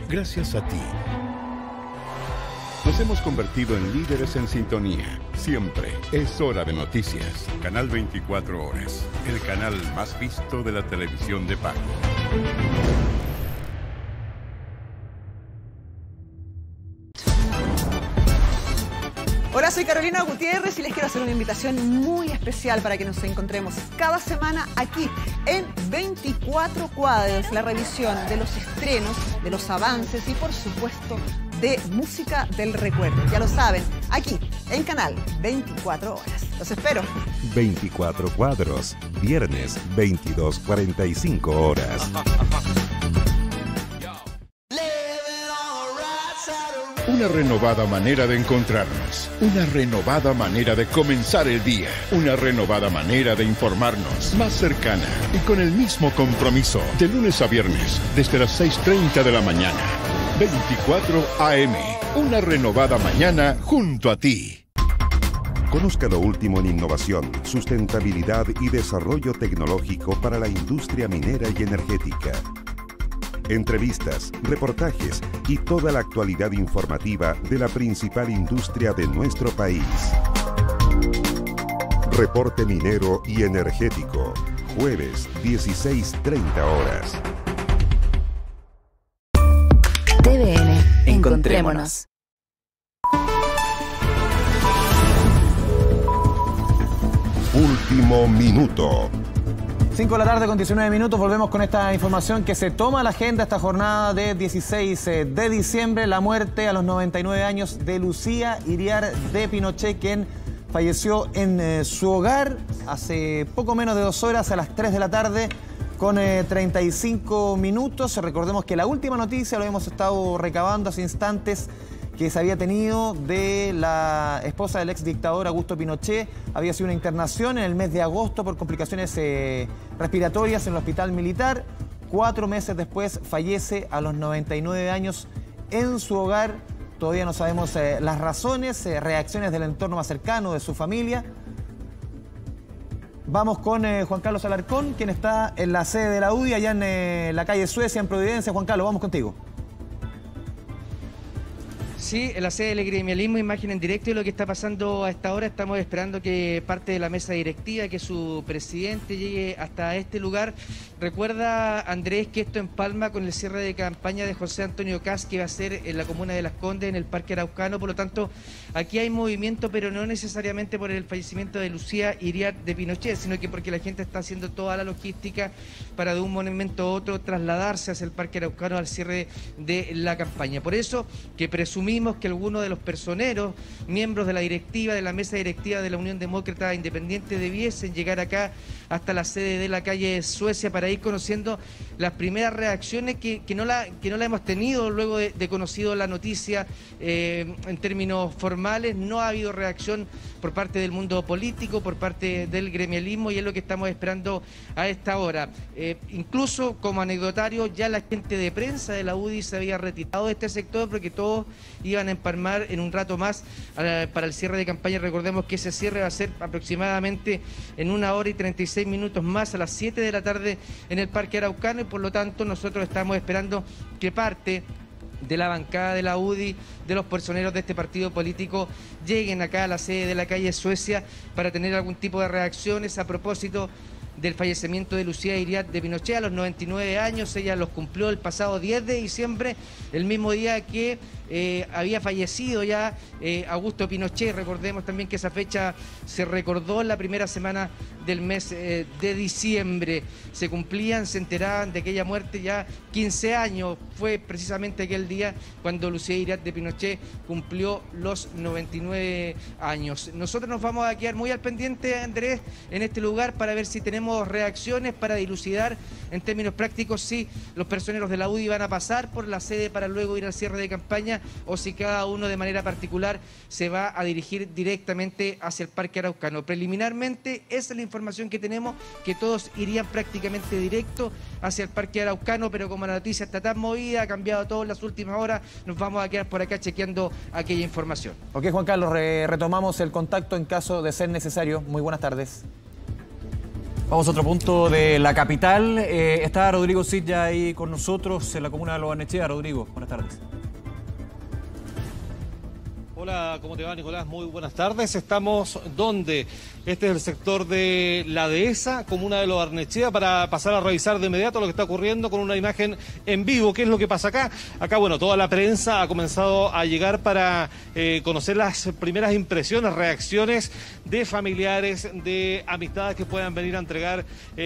Gracias a ti, nos hemos convertido en líderes en sintonía. Siempre es hora de noticias. Canal 24 Horas, el canal más visto de la televisión de pago. Hola, soy Carolina Gutiérrez y les quiero hacer una invitación muy especial para que nos encontremos cada semana aquí en 24 Cuadros, la revisión de los estrenos, de los avances y por supuesto de música del recuerdo. Ya lo saben, aquí en Canal 24 Horas. Los espero. 24 Cuadros, viernes 22:45 horas. Una renovada manera de encontrarnos, una renovada manera de comenzar el día, una renovada manera de informarnos, más cercana y con el mismo compromiso. De lunes a viernes, desde las 6:30 de la mañana, 24 AM, una renovada mañana junto a ti. Conozca lo último en innovación, sustentabilidad y desarrollo tecnológico para la industria minera y energética. Entrevistas, reportajes y toda la actualidad informativa de la principal industria de nuestro país. Reporte Minero y Energético, jueves 16:30 horas. TVN, encontrémonos. Último minuto. 5 de la tarde con 19 minutos, volvemos con esta información que se toma a la agenda esta jornada de 16 de diciembre, la muerte a los 99 años de Lucía Hiriart de Pinochet, quien falleció en su hogar hace poco menos de 2 horas, a las 3 de la tarde con 35 minutos. Recordemos que la última noticia lo hemos estado recabando hace instantes, que se había tenido de la esposa del ex dictador Augusto Pinochet. Había sido una internación en el mes de agosto por complicaciones respiratorias en el hospital militar. 4 meses después fallece a los 99 años en su hogar. Todavía no sabemos las razones, reacciones del entorno más cercano, de su familia. Vamos con Juan Carlos Alarcón, quien está en la sede de la UDI, allá en la calle Suecia, en Providencia. Juan Carlos, vamos contigo. Sí, en la sede del gremialismo, imagen en directo de lo que está pasando a esta hora. Estamos esperando que parte de la mesa directiva, que su presidente llegue hasta este lugar. Recuerda, Andrés, que esto empalma con el cierre de campaña de José Antonio Kast, que va a ser en la comuna de Las Condes, en el Parque Araucano. Por lo tanto, aquí hay movimiento, pero no necesariamente por el fallecimiento de Lucía Hiriart de Pinochet, sino que porque la gente está haciendo toda la logística para de un monumento a otro trasladarse hacia el Parque Araucano al cierre de la campaña. Por eso, que presumimos que algunos de los personeros, miembros de la directiva, de la mesa directiva de la Unión Demócrata Independiente, debiesen llegar acá hasta la sede de la calle Suecia para ir conociendo las primeras reacciones que no la hemos tenido luego de conocido la noticia en términos formales. No ha habido reacción por parte del mundo político, por parte del gremialismo, y es lo que estamos esperando a esta hora. Incluso como anecdotario, ya la gente de prensa de la UDI se había retirado de este sector porque todos iban a empalmar en un rato más para el cierre de campaña. Recordemos que ese cierre va a ser aproximadamente en 1 hora y 36 minutos más, a las 7 de la tarde en el Parque Araucano, y por lo tanto nosotros estamos esperando que parte de la bancada de la UDI, de los personeros de este partido político, lleguen acá a la sede de la calle Suecia para tener algún tipo de reacciones a propósito del fallecimiento de Lucía Hiriart de Pinochet a los 99 años. Ella los cumplió el pasado 10 de diciembre, el mismo día que había fallecido ya Augusto Pinochet. Recordemos también que esa fecha se recordó en la primera semana del mes de diciembre. Se cumplían, se enteraban de aquella muerte ya 15 años. Fue precisamente aquel día cuando Lucía Hiriart de Pinochet cumplió los 99 años. Nosotros nos vamos a quedar muy al pendiente, Andrés, en este lugar para ver si tenemos reacciones, para dilucidar en términos prácticos si los personeros de la UDI van a pasar por la sede para luego ir al cierre de campaña o si cada uno de manera particular se va a dirigir directamente hacia el Parque Araucano. Preliminarmente, esa es la información que tenemos, que todos irían prácticamente directo hacia el Parque Araucano, pero como la noticia está tan movida, ha cambiado todo en las últimas horas, nos vamos a quedar por acá chequeando aquella información. Ok, Juan Carlos, retomamos el contacto en caso de ser necesario. Muy buenas tardes. Vamos a otro punto de la capital. Está Rodrigo Cid ya ahí con nosotros en la comuna de Lo Barnechea. Rodrigo, buenas tardes. Hola, ¿cómo te va, Nicolás? Muy buenas tardes. Estamos donde este es el sector de La Dehesa, comuna de Lo Barnechea, para pasar a revisar de inmediato lo que está ocurriendo con una imagen en vivo. ¿Qué es lo que pasa acá? Acá, bueno, toda la prensa ha comenzado a llegar para conocer las primeras impresiones, reacciones de familiares, de amistades que puedan venir a entregar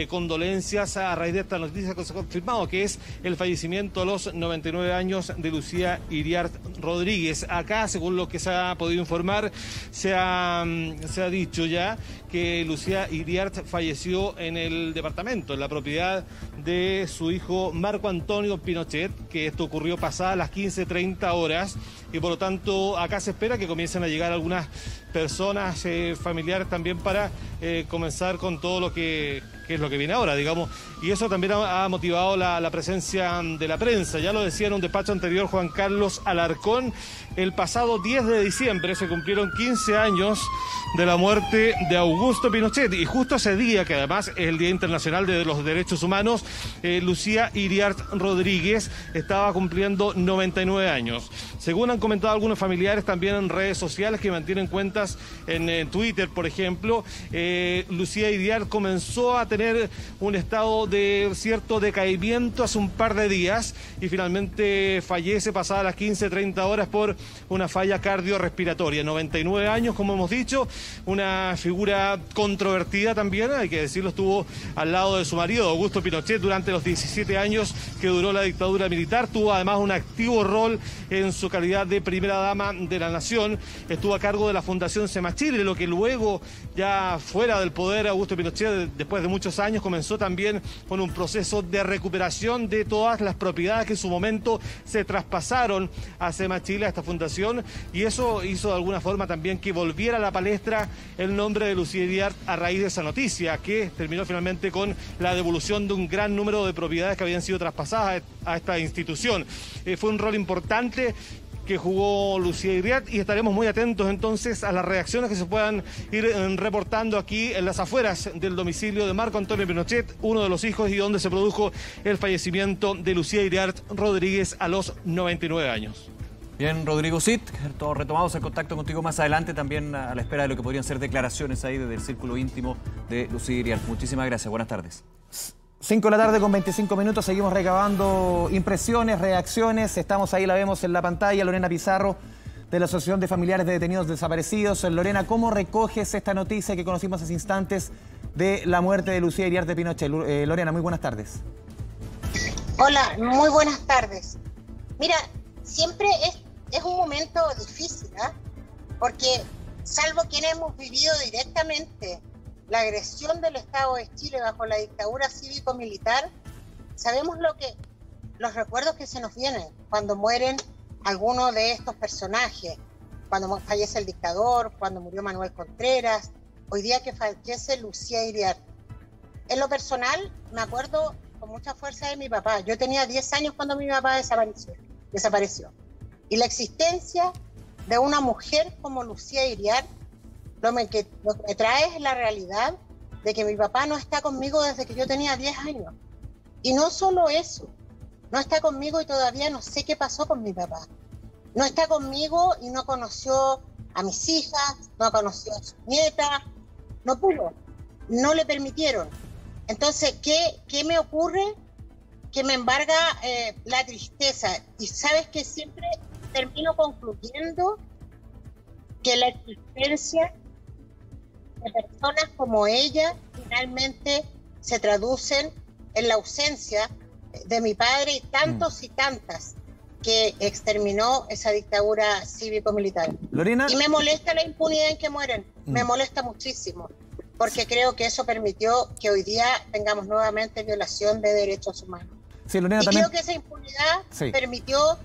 condolencias a raíz de esta noticia que se ha confirmado, que es el fallecimiento a los 99 años de Lucía Hiriart Rodríguez. Acá, según lo que se ha podido informar, se ha dicho ya que Lucía Hiriart falleció en el departamento, en la propiedad de su hijo Marco Antonio Pinochet, que esto ocurrió pasadas las 15:30 horas, y por lo tanto acá se espera que comiencen a llegar algunas personas familiares también para comenzar con todo lo que es lo que viene ahora, digamos, y eso también ha motivado la presencia de la prensa. Ya lo decía en un despacho anterior Juan Carlos Alarcón, el pasado 10 de diciembre se cumplieron 15 años de la muerte de Augusto Pinochet, y justo ese día, que además es el Día Internacional de los Derechos Humanos, Lucía Hiriart Rodríguez estaba cumpliendo 99 años. Según han comentado algunos familiares también en redes sociales que mantienen cuentas en Twitter, por ejemplo, Lucía Hiriart comenzó a tener un estado de cierto decaimiento hace un par de días y finalmente fallece pasadas las 15:30 horas por una falla cardiorrespiratoria. 99 años, como hemos dicho, una figura controvertida también, hay que decirlo, estuvo al lado de su marido, Augusto Pinochet, durante los 17 años que duró la dictadura militar. Tuvo además un activo rol en su calidad de primera dama de la nación. Estuvo a cargo de la Fundación CEMA Chile, lo que luego, ya fuera del poder, Augusto Pinochet, después de muchos años, comenzó también con un proceso de recuperación de todas las propiedades que en su momento se traspasaron a CEMA Chile, a esta fundación, y eso hizo de alguna forma también que volviera a la palestra el nombre de Lucía Hiriart a raíz de esa noticia, que terminó finalmente con la devolución de un gran número de propiedades que habían sido traspasadas a esta institución. Fue un rol importante que jugó Lucía Hiriart, y estaremos muy atentos entonces a las reacciones que se puedan ir reportando aquí en las afueras del domicilio de Marco Antonio Pinochet, uno de los hijos, y donde se produjo el fallecimiento de Lucía Hiriart Rodríguez a los 99 años. Bien, Rodrigo Cid, todos retomados el contacto contigo más adelante, también a la espera de lo que podrían ser declaraciones ahí desde el círculo íntimo de Lucía Hiriart. Muchísimas gracias, buenas tardes. 5:25 p.m, seguimos recabando impresiones, reacciones. Estamos ahí, la vemos en la pantalla, Lorena Pizarro, de la Asociación de Familiares de Detenidos Desaparecidos. Lorena, ¿cómo recoges esta noticia que conocimos hace instantes de la muerte de Lucía Hiriart de Pinochet? Lorena, muy buenas tardes. Hola, muy buenas tardes. Mira, siempre es un momento difícil, porque salvo quienes hemos vivido directamente la agresión del Estado de Chile bajo la dictadura cívico-militar, sabemos los recuerdos que se nos vienen cuando mueren algunos de estos personajes, cuando fallece el dictador, cuando murió Manuel Contreras, hoy día que fallece Lucía Hiriart. En lo personal, me acuerdo con mucha fuerza de mi papá. Yo tenía 10 años cuando mi papá desapareció. Y la existencia de una mujer como Lucía Hiriart, lo que me trae es la realidad de que mi papá no está conmigo desde que yo tenía 10 años. Y no solo eso, no está conmigo y todavía no sé qué pasó con mi papá. No está conmigo y no conoció a mis hijas, no conoció a sus nietas, no pudo, no le permitieron. Entonces, ¿qué me ocurre? Que me embarga la tristeza. Y sabes que siempre termino concluyendo que la existencia de personas como ella finalmente se traducen en la ausencia de mi padre y tantos y tantas que exterminó esa dictadura cívico-militar. Lorena. Y me molesta la impunidad en que mueren, me molesta muchísimo, porque creo que eso permitió que hoy día tengamos nuevamente violación de derechos humanos. Sí, Lorena, y también creo que esa impunidad permitió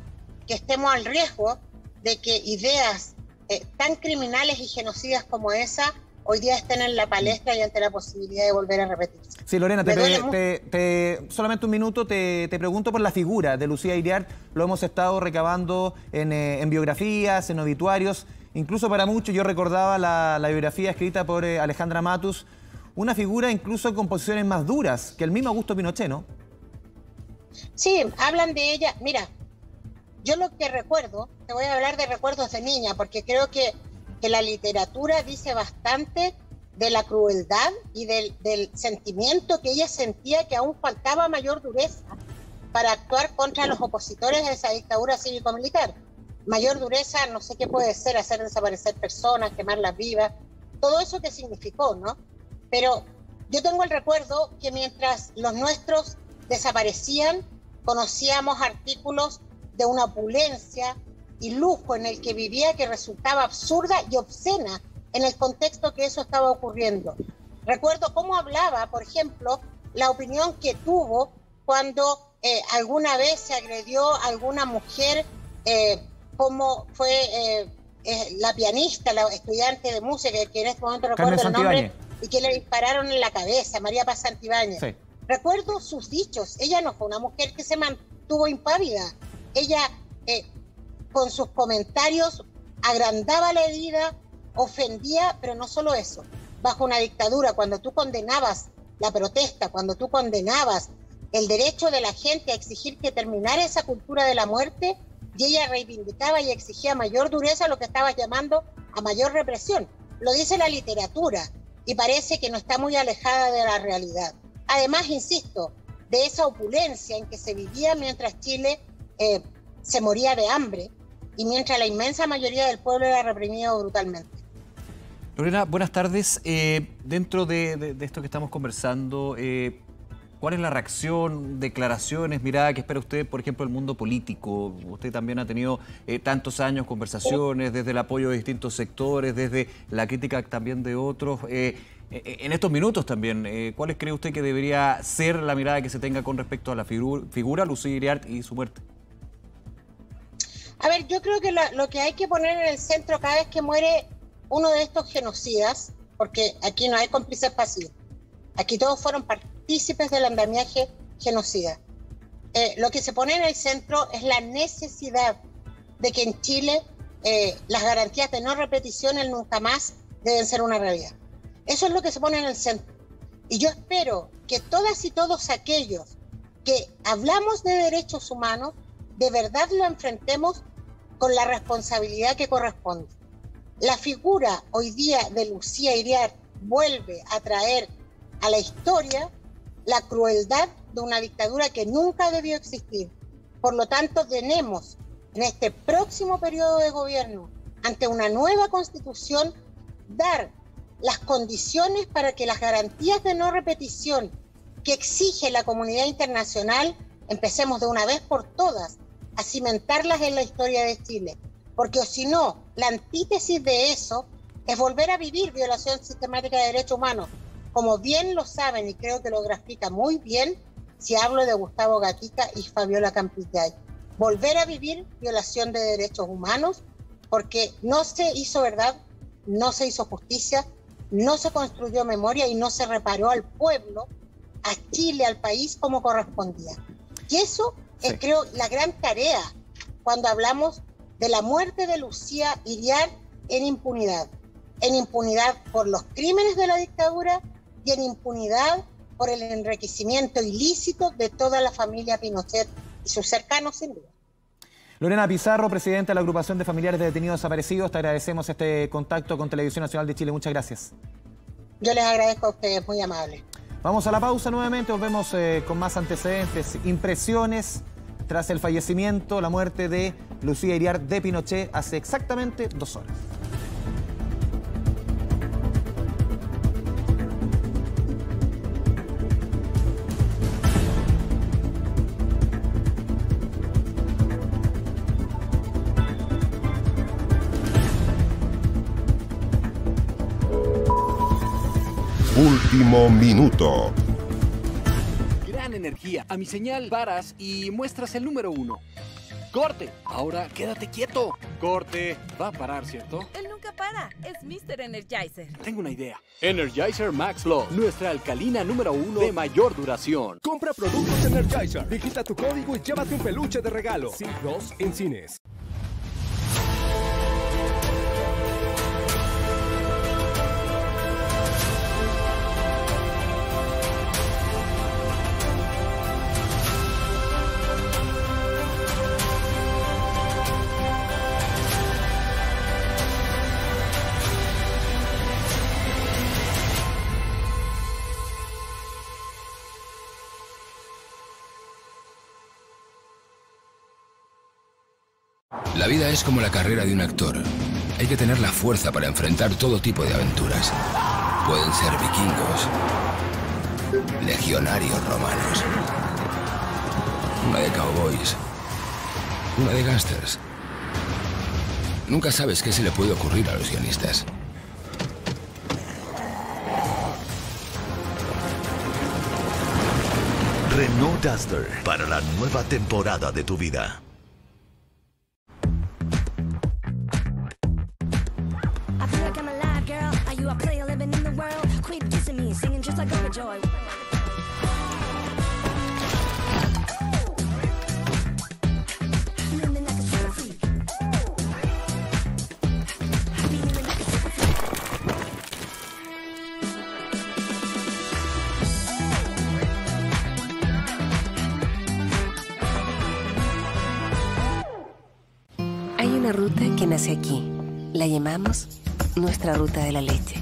que estemos al riesgo de que ideas tan criminales y genocidas como esa hoy día estén en la palestra y ante la posibilidad de volver a repetirse. Sí, Lorena, solamente un minuto, te pregunto por la figura de Lucía Hiriart. Lo hemos estado recabando en biografías, en obituarios, incluso para muchos. Yo recordaba la biografía escrita por Alejandra Matus, una figura incluso con posiciones más duras que el mismo Augusto Pinochet, ¿no? Sí, hablan de ella. Mira, yo lo que recuerdo, te voy a hablar de recuerdos de niña, porque creo que la literatura dice bastante de la crueldad y del sentimiento que ella sentía, que aún faltaba mayor dureza para actuar contra los opositores de esa dictadura cívico-militar. Mayor dureza, no sé qué puede ser, hacer desaparecer personas, quemarlas vivas, todo eso que significó, ¿no? Pero yo tengo el recuerdo que mientras los nuestros desaparecían, conocíamos artículos de una opulencia y lujo en el que vivía que resultaba absurda y obscena en el contexto que eso estaba ocurriendo. Recuerdo cómo hablaba, por ejemplo, la opinión que tuvo cuando alguna vez se agredió a alguna mujer, como fue la pianista, la estudiante de música, que en este momento recuerdo el nombre, y que le dispararon en la cabeza, María Paz Santibáñez. Sí. Recuerdo sus dichos. Ella no fue una mujer que se mantuvo impávida. Ella, con sus comentarios, agrandaba la herida, ofendía, pero no solo eso. Bajo una dictadura, cuando tú condenabas la protesta, cuando tú condenabas el derecho de la gente a exigir que terminara esa cultura de la muerte, y ella reivindicaba y exigía mayor dureza, lo que estabas llamando a mayor represión. Lo dice la literatura y parece que no está muy alejada de la realidad. Además, insisto, de esa opulencia en que se vivía mientras Chile se moría de hambre y mientras la inmensa mayoría del pueblo era reprimido brutalmente. Lorena, buenas tardes. Dentro de esto que estamos conversando, ¿cuál es la reacción, declaraciones, mirada que espera usted, por ejemplo, del mundo político? Usted también ha tenido tantos años, conversaciones, desde el apoyo de distintos sectores, desde la crítica también de otros. En estos minutos también, ¿cuál cree usted que debería ser la mirada que se tenga con respecto a la figura Lucía Hiriart y su muerte? A ver, yo creo que lo que hay que poner en el centro cada vez que muere uno de estos genocidas, porque aquí no hay cómplices pasivos, aquí todos fueron partícipes del andamiaje genocida. Lo que se pone en el centro es la necesidad de que en Chile las garantías de no repetición, el nunca más, deben ser una realidad. Eso es lo que se pone en el centro. Y yo espero que todas y todos aquellos que hablamos de derechos humanos, de verdad lo enfrentemos con la responsabilidad que corresponde. La figura hoy día de Lucía Hiriart vuelve a traer a la historia la crueldad de una dictadura que nunca debió existir. Por lo tanto, tenemos en este próximo periodo de gobierno, ante una nueva constitución, dar las condiciones para que las garantías de no repetición que exige la comunidad internacional empecemos de una vez por todas a cimentarlas en la historia de Chile. Porque si no, la antítesis de eso es volver a vivir violación sistemática de derechos humanos. Como bien lo saben, y creo que lo grafica muy bien, si hablo de Gustavo Gatica y Fabiola Campillay. Volver a vivir violación de derechos humanos, porque no se hizo verdad, no se hizo justicia, no se construyó memoria y no se reparó al pueblo, a Chile, al país, como correspondía. Y eso es, creo, la gran tarea cuando hablamos de la muerte de Lucía Hiriart en impunidad por los crímenes de la dictadura y en impunidad por el enriquecimiento ilícito de toda la familia Pinochet y sus cercanos, sin duda. Lorena Pizarro, presidenta de la Agrupación de Familiares de Detenidos Desaparecidos, te agradecemos este contacto con Televisión Nacional de Chile. Muchas gracias. Yo les agradezco a ustedes, muy amable. Vamos a la pausa nuevamente, volvemos con más antecedentes, impresiones tras el fallecimiento, la muerte de Lucía Hiriart de Pinochet hace exactamente 2 horas. último minuto. Gran energía. A mi señal paras y muestras el número 1. ¡Corte! Ahora quédate quieto. Corte. Va a parar, ¿cierto? Él nunca para. Es Mr. Energizer. Tengo una idea. Energizer Max Low. Nuestra alcalina número 1 de mayor duración. Compra productos Energizer. Digita tu código y llévate un peluche de regalo. Sin Cross en cines. La vida es como la carrera de un actor. Hay que tener la fuerza para enfrentar todo tipo de aventuras. Pueden ser vikingos, legionarios romanos, una de cowboys, una de gángsters. Nunca sabes qué se le puede ocurrir a los guionistas. Renault Duster para la nueva temporada de tu vida. Hay una ruta que nace aquí. La llamamos nuestra ruta de la leche.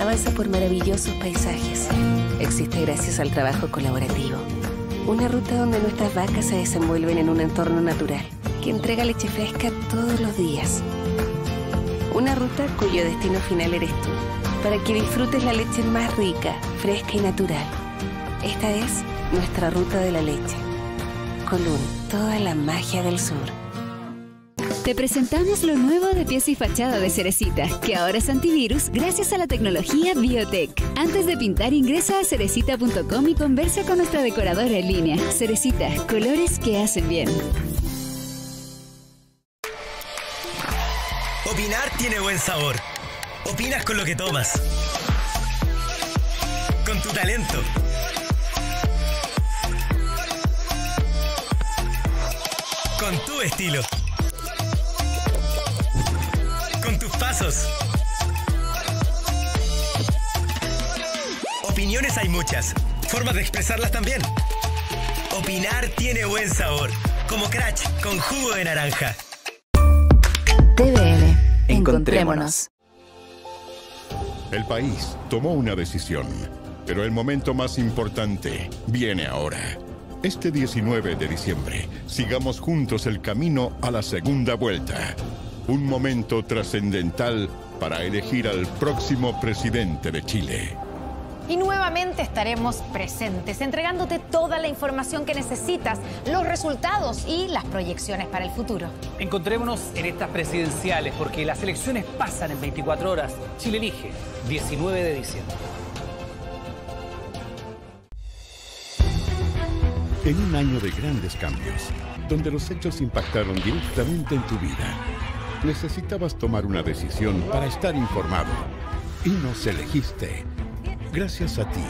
Avanza por maravillosos paisajes. Existe gracias al trabajo colaborativo. Una ruta donde nuestras vacas se desenvuelven en un entorno natural que entrega leche fresca todos los días. Una ruta cuyo destino final eres tú, para que disfrutes la leche más rica, fresca y natural. Esta es nuestra ruta de la leche. Colún, toda la magia del sur. Te presentamos lo nuevo de pieza y fachada de Cerecita, que ahora es antivirus gracias a la tecnología Biotech. Antes de pintar, ingresa a cerecita.com y conversa con nuestra decoradora en línea. Cerecita, colores que hacen bien. Opinar tiene buen sabor. Opinas con lo que tomas. Con tu talento. Con tu estilo. Pasos. Opiniones hay muchas, formas de expresarlas también. Opinar tiene buen sabor, como Crash con jugo de naranja. TVN, encontrémonos. El país tomó una decisión, pero el momento más importante viene ahora. Este 19 de diciembre, sigamos juntos el camino a la segunda vuelta. Un momento trascendental para elegir al próximo presidente de Chile. Y nuevamente estaremos presentes, entregándote toda la información que necesitas, los resultados y las proyecciones para el futuro. Encontrémonos en estas presidenciales, porque las elecciones pasan en 24 horas. Chile elige, 19 de diciembre. En un año de grandes cambios, donde los hechos impactaron directamente en tu vida, necesitabas tomar una decisión para estar informado. Y nos elegiste. Gracias a ti.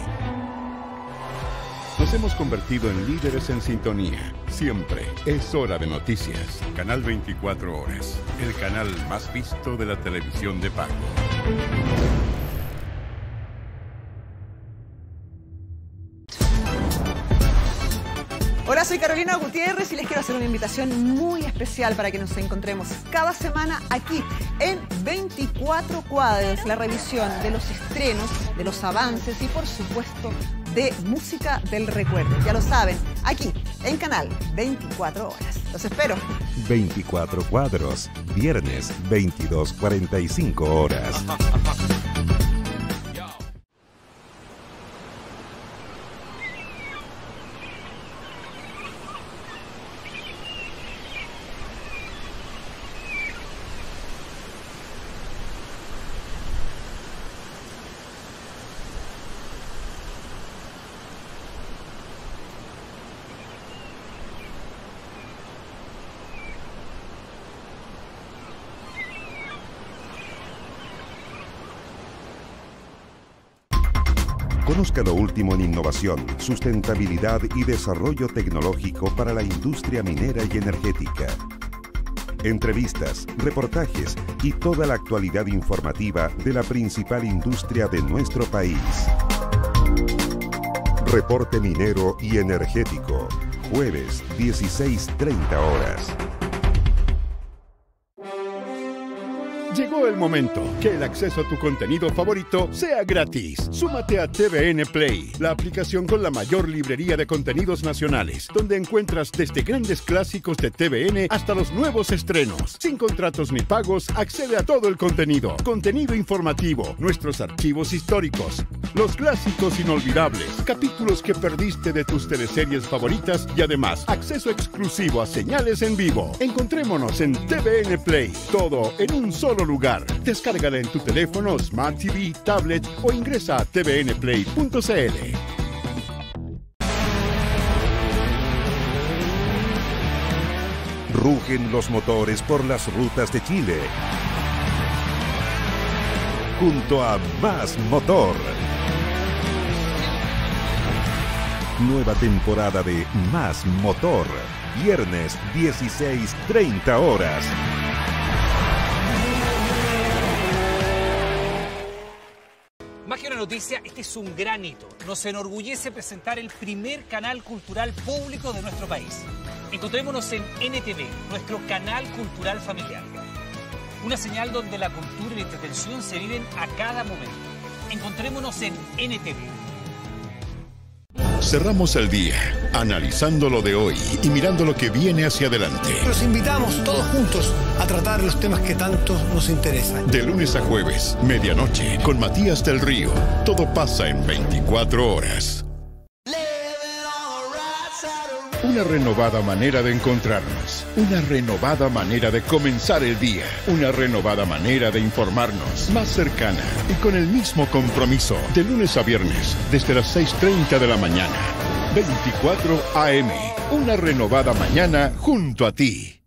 Nos hemos convertido en líderes en sintonía. Siempre es hora de noticias. Canal 24 Horas. El canal más visto de la televisión de pago. Hola, soy Carolina Gutiérrez y les quiero hacer una invitación muy especial para que nos encontremos cada semana aquí en 24 Cuadros, la revisión de los estrenos, de los avances y por supuesto de música del recuerdo. Ya lo saben, aquí en Canal 24 Horas. Los espero. 24 Cuadros, viernes 22:45 horas. Conozca lo último en innovación, sustentabilidad y desarrollo tecnológico para la industria minera y energética. Entrevistas, reportajes y toda la actualidad informativa de la principal industria de nuestro país. Reporte minero y energético, jueves 16:30 horas. Llegó el momento que el acceso a tu contenido favorito sea gratis. Súmate a TVN Play, la aplicación con la mayor librería de contenidos nacionales, donde encuentras desde grandes clásicos de TVN hasta los nuevos estrenos. Sin contratos ni pagos, accede a todo el contenido. Contenido informativo, nuestros archivos históricos, los clásicos inolvidables, capítulos que perdiste de tus teleseries favoritas y además acceso exclusivo a señales en vivo. Encontrémonos en TVN Play, todo en un solo lugar. Descárgala en tu teléfono, Smart TV, tablet o ingresa a tvnplay.cl. Rugen los motores por las rutas de Chile. Junto a Más Motor. Nueva temporada de Más Motor. Viernes 16:30 horas. Más que una noticia, este es un gran hito. Nos enorgullece presentar el primer canal cultural público de nuestro país. Encontrémonos en NTV, nuestro canal cultural familiar. Una señal donde la cultura y la entretención se viven a cada momento. Encontrémonos en NTV. Cerramos el día analizando lo de hoy y mirando lo que viene hacia adelante. Los invitamos todos juntos a tratar los temas que tanto nos interesan. De lunes a jueves, medianoche, con Matías del Río. Todo pasa en 24 horas. Una renovada manera de encontrarnos, una renovada manera de comenzar el día, una renovada manera de informarnos, más cercana y con el mismo compromiso, de lunes a viernes, desde las 6:30 de la mañana, 24 AM, una renovada mañana junto a ti.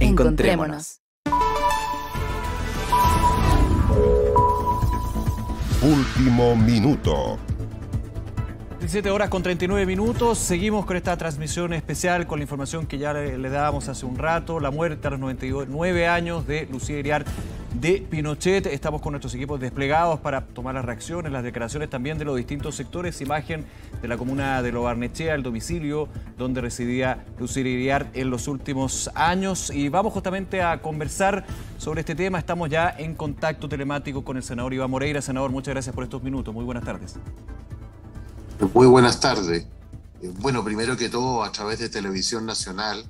Encontrémonos. Último minuto. 17:39. Seguimos con esta transmisión especial con la información que ya le dábamos hace un rato. La muerte a los 99 años de Lucía Hiriart de Pinochet. Estamos con nuestros equipos desplegados para tomar las reacciones, las declaraciones también de los distintos sectores. Imagen de la comuna de Lo Barnechea, el domicilio donde residía Lucía Hiriart en los últimos años. Y vamos justamente a conversar sobre este tema. Estamos ya en contacto telemático con el senador Iván Moreira. Senador, muchas gracias por estos minutos. Muy buenas tardes. Muy buenas tardes. Bueno, primero que todo, a través de Televisión Nacional,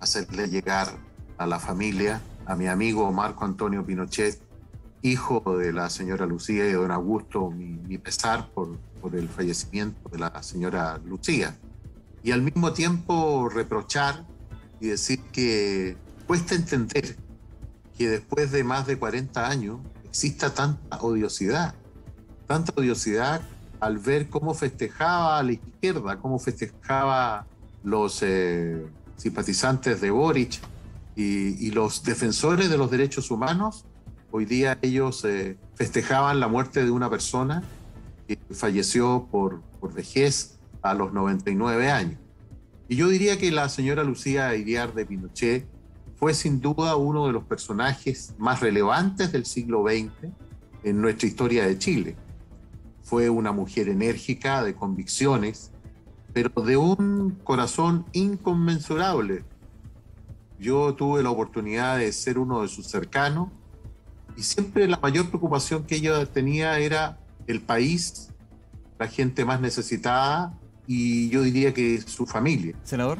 hacerle llegar a la familia, a mi amigo Marco Antonio Pinochet, hijo de la señora Lucía y de don Augusto, mi pesar por el fallecimiento de la señora Lucía. Y al mismo tiempo reprochar y decir que cuesta entender que después de más de 40 años exista tanta odiosidad al ver cómo festejaba a la izquierda, cómo festejaba los simpatizantes de Boric, y los defensores de los derechos humanos. Hoy día ellos festejaban la muerte de una persona que falleció por vejez a los 99 años. Y yo diría que la señora Lucía Hiriart de Pinochet fue sin duda uno de los personajes más relevantes del siglo XX en nuestra historia de Chile. Fue una mujer enérgica, de convicciones, pero de un corazón inconmensurable. Yo tuve la oportunidad de ser uno de sus cercanos y siempre la mayor preocupación que ella tenía era el país, la gente más necesitada y yo diría que su familia. Senador.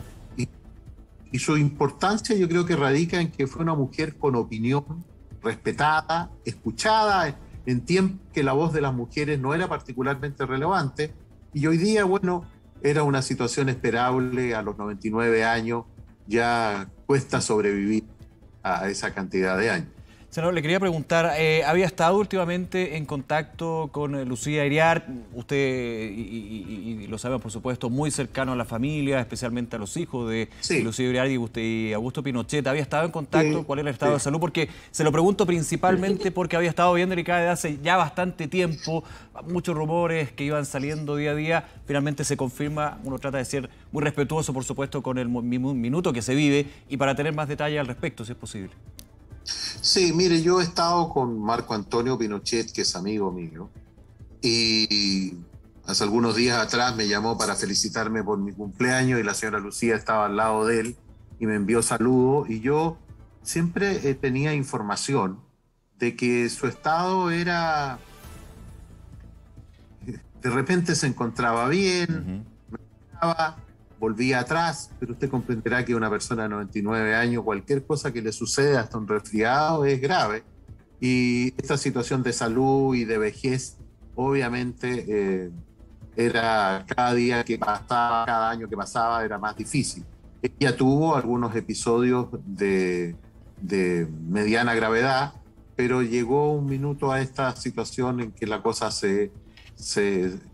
Y su importancia yo creo que radica en que fue una mujer con opinión, respetada, escuchada en tiempos que la voz de las mujeres no era particularmente relevante y hoy día, bueno, era una situación esperable a los 99 años, ya cuesta sobrevivir a esa cantidad de años. Senador, le quería preguntar, había estado últimamente en contacto con Lucía Hiriart, usted, y lo sabemos por supuesto, muy cercano a la familia, especialmente a los hijos de Lucía Hiriart y usted y Augusto Pinochet. ¿Había estado en contacto? ¿Cuál era el estado de salud? Porque se lo pregunto principalmente porque había estado bien delicada desde hace ya bastante tiempo, muchos rumores que iban saliendo día a día, finalmente se confirma, uno trata de ser muy respetuoso por supuesto con el minuto que se vive y para tener más detalle al respecto, si es posible. Sí, mire, yo he estado con Marco Antonio Pinochet, que es amigo mío, y hace algunos días atrás me llamó para felicitarme por mi cumpleaños y la señora Lucía estaba al lado de él y me envió saludos y yo siempre tenía información de que su estado era... De repente se encontraba bien, volvía atrás, pero usted comprenderá que una persona de 99 años, cualquier cosa que le suceda, hasta un resfriado, es grave. Y esta situación de salud y de vejez, obviamente, era cada día que pasaba, cada año que pasaba, era más difícil. Ella tuvo algunos episodios de mediana gravedad, pero llegó un minuto a esta situación en que la cosa se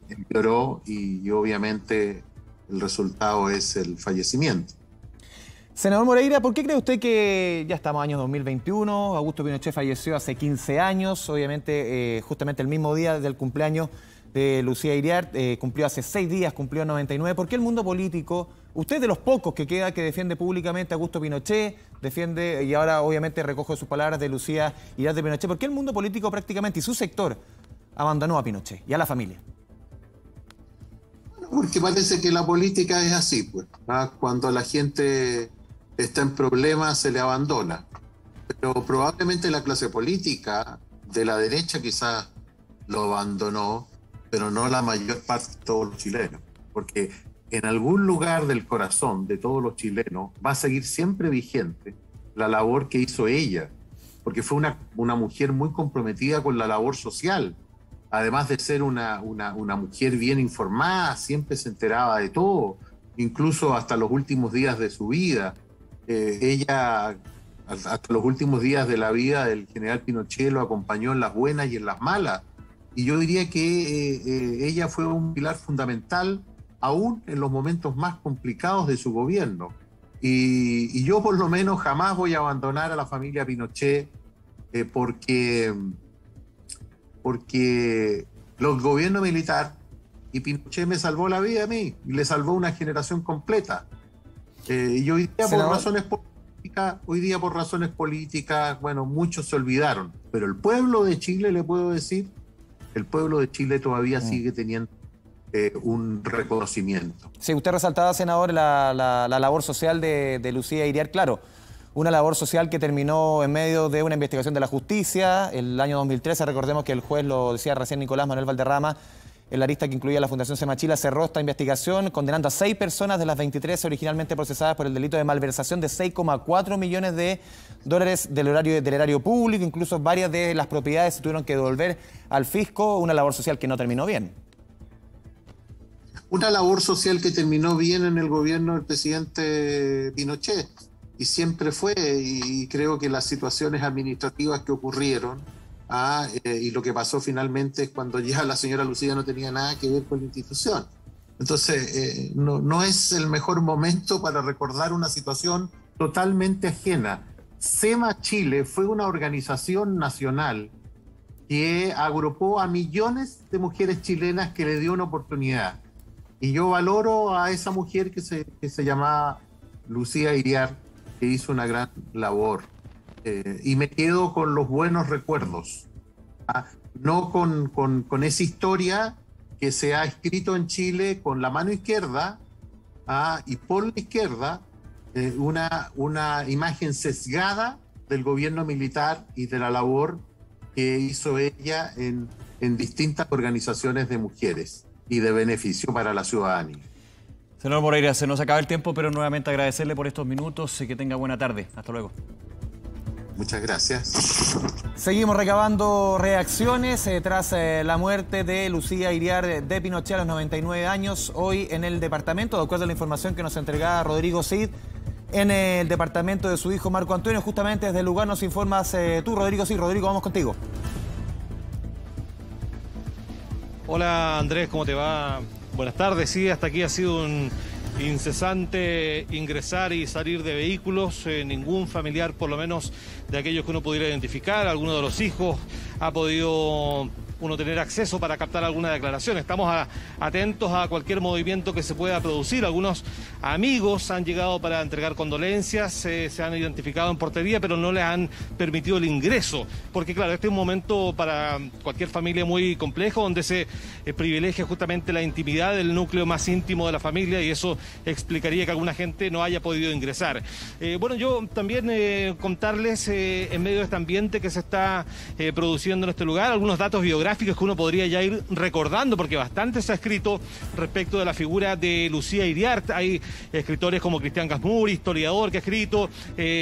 empeoró y obviamente... el resultado es el fallecimiento. Senador Moreira, ¿por qué cree usted que ya estamos año 2021? Augusto Pinochet falleció hace 15 años, obviamente justamente el mismo día del cumpleaños de Lucía Hiriart, cumplió hace 6 días, cumplió 99. ¿Por qué el mundo político, usted de los pocos que queda que defiende públicamente a Augusto Pinochet, defiende y ahora obviamente recoge sus palabras de Lucía Hiriart de Pinochet, por qué el mundo político prácticamente y su sector abandonó a Pinochet y a la familia? Porque parece que la política es así, pues, ¿no? Cuando la gente está en problemas se le abandona. Pero probablemente la clase política de la derecha quizás lo abandonó, pero no la mayor parte de todos los chilenos. Porque en algún lugar del corazón de todos los chilenos va a seguir siempre vigente la labor que hizo ella. Porque fue una mujer muy comprometida con la labor social. Además de ser una mujer bien informada, siempre se enteraba de todo, incluso hasta los últimos días de su vida. Ella, hasta los últimos días de la vida del general Pinochet, lo acompañó en las buenas y en las malas. Y yo diría que ella fue un pilar fundamental, aún en los momentos más complicados de su gobierno. Y yo por lo menos jamás voy a abandonar a la familia Pinochet porque los gobiernos militar y Pinochet me salvó la vida a mí, y le salvó una generación completa. Y hoy día, por razones políticas, bueno, muchos se olvidaron, pero el pueblo de Chile, le puedo decir, el pueblo de Chile todavía sigue teniendo un reconocimiento. Sí, usted resaltaba, senador, la labor social de Lucía Hiriart, claro. Una labor social que terminó en medio de una investigación de la justicia. El año 2013, recordemos que el juez, lo decía recién Nicolás Manuel Valderrama, el arista que incluía la Fundación CEMA Chile, cerró esta investigación condenando a 6 personas de las 23 originalmente procesadas por el delito de malversación de $6,4 millones del erario público. Incluso varias de las propiedades se tuvieron que devolver al fisco. Una labor social que no terminó bien. Una labor social que terminó bien en el gobierno del presidente Pinochet. Y siempre fue, y creo que las situaciones administrativas que ocurrieron y lo que pasó finalmente es cuando ya la señora Lucía no tenía nada que ver con la institución. Entonces, no es el mejor momento para recordar una situación totalmente ajena. CEMA Chile fue una organización nacional que agrupó a millones de mujeres chilenas que le dio una oportunidad. Y yo valoro a esa mujer que se llamaba Lucía Hiriart, que hizo una gran labor, y me quedo con los buenos recuerdos, no con esa historia que se ha escrito en Chile con la mano izquierda y por la izquierda, una imagen sesgada del gobierno militar y de la labor que hizo ella en distintas organizaciones de mujeres y de beneficio para la ciudadanía. Senador Moreira, se nos acaba el tiempo, pero nuevamente agradecerle por estos minutos y que tenga buena tarde. Hasta luego. Muchas gracias. Seguimos recabando reacciones tras la muerte de Lucía Hiriart de Pinochet a los 99 años. Hoy en el departamento, de acuerdo a la información que nos entregaba Rodrigo Cid, en el departamento de su hijo Marco Antonio. Justamente desde el lugar nos informas tú, Rodrigo. Sí, Rodrigo, vamos contigo. Hola Andrés, ¿cómo te va? Buenas tardes. Sí, hasta aquí ha sido un incesante ingresar y salir de vehículos. Ningún familiar, por lo menos de aquellos que uno pudiera identificar, alguno de los hijos, ha podido uno tener acceso para captar alguna declaración. Estamos atentos a cualquier movimiento que se pueda producir. Algunos amigos han llegado para entregar condolencias, se han identificado en portería, pero no les han permitido el ingreso, porque claro, este es un momento para cualquier familia muy complejo, donde se privilegia justamente la intimidad del núcleo más íntimo de la familia, y eso explicaría que alguna gente no haya podido ingresar. Bueno, yo también contarles en medio de este ambiente que se está produciendo en este lugar, algunos datos biográficos que uno podría ya ir recordando, porque bastante se ha escrito respecto de la figura de Lucía Hiriart. Hay escritores como Cristian Gasmuri, historiador, que ha escrito.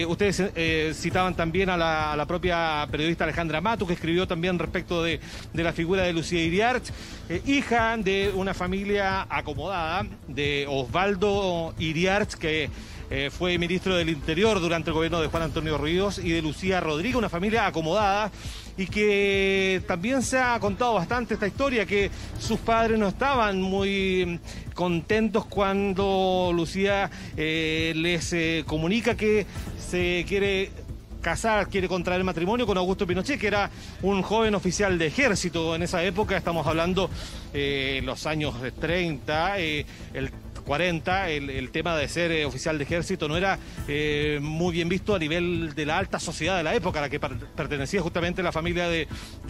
Ustedes citaban también a la propia periodista Alejandra Matus, que escribió también respecto de la figura de Lucía Hiriart, hija de una familia acomodada, de Osvaldo Hiriart, que fue ministro del Interior durante el gobierno de Juan Antonio Ríos, y de Lucía Rodríguez, una familia acomodada, y que también se ha contado bastante esta historia, que sus padres no estaban muy contentos cuando Lucía les comunica que se quiere casar, quiere contraer matrimonio con Augusto Pinochet, que era un joven oficial de ejército en esa época. Estamos hablando los años 30, el 40, el tema de ser oficial de ejército no era muy bien visto a nivel de la alta sociedad de la época, a la que pertenecía justamente la familia de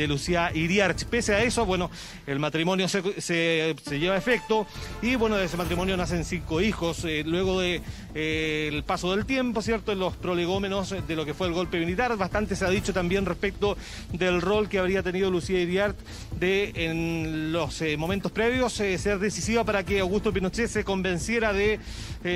Lucía Hiriart. Pese a eso, bueno, el matrimonio se lleva a efecto, y bueno, de ese matrimonio nacen 5 hijos. Luego de el paso del tiempo, ¿cierto?, en los prolegómenos de lo que fue el golpe militar, bastante se ha dicho también respecto del rol que habría tenido Lucía Hiriart en los momentos previos, ser decisiva para que Augusto Pinochet se convenciera de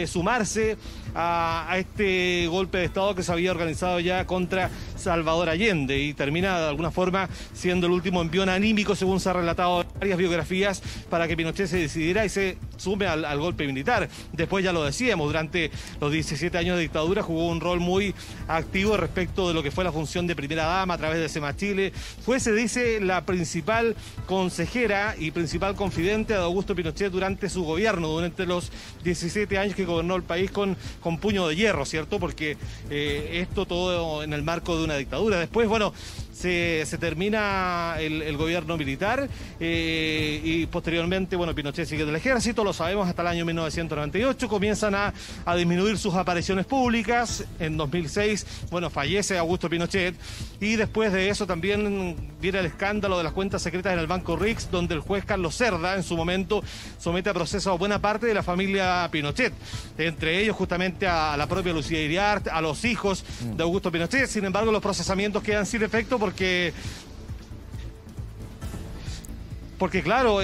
sumarse a este golpe de Estado que se había organizado ya contra Salvador Allende, y termina de alguna forma siendo el último envión anímico, según se ha relatado en varias biografías, para que Pinochet se decidiera y se sume al golpe militar. Después, ya lo decíamos, durante los 17 años de dictadura jugó un rol muy activo respecto de lo que fue la función de primera dama a través de CEMA Chile. Fue, se dice, la principal consejera y principal confidente de Augusto Pinochet durante su gobierno, durante los 17 años que gobernó el país con puño de hierro, ¿cierto? Porque esto todo en el marco de una dictadura. Después, bueno, se termina el gobierno militar y posteriormente, bueno, Pinochet sigue del ejército, lo sabemos, hasta el año 1998. Comienzan a disminuir sus apariciones públicas. En 2006, bueno, fallece Augusto Pinochet, y después de eso también viene el escándalo de las cuentas secretas en el Banco Riggs, donde el juez Carlos Cerda, en su momento, somete a proceso a buena parte de la familia Pinochet, entre ellos justamente a la propia Lucía Hiriart, a los hijos de Augusto Pinochet. Sin embargo, los procesamientos quedan sin efecto porque claro,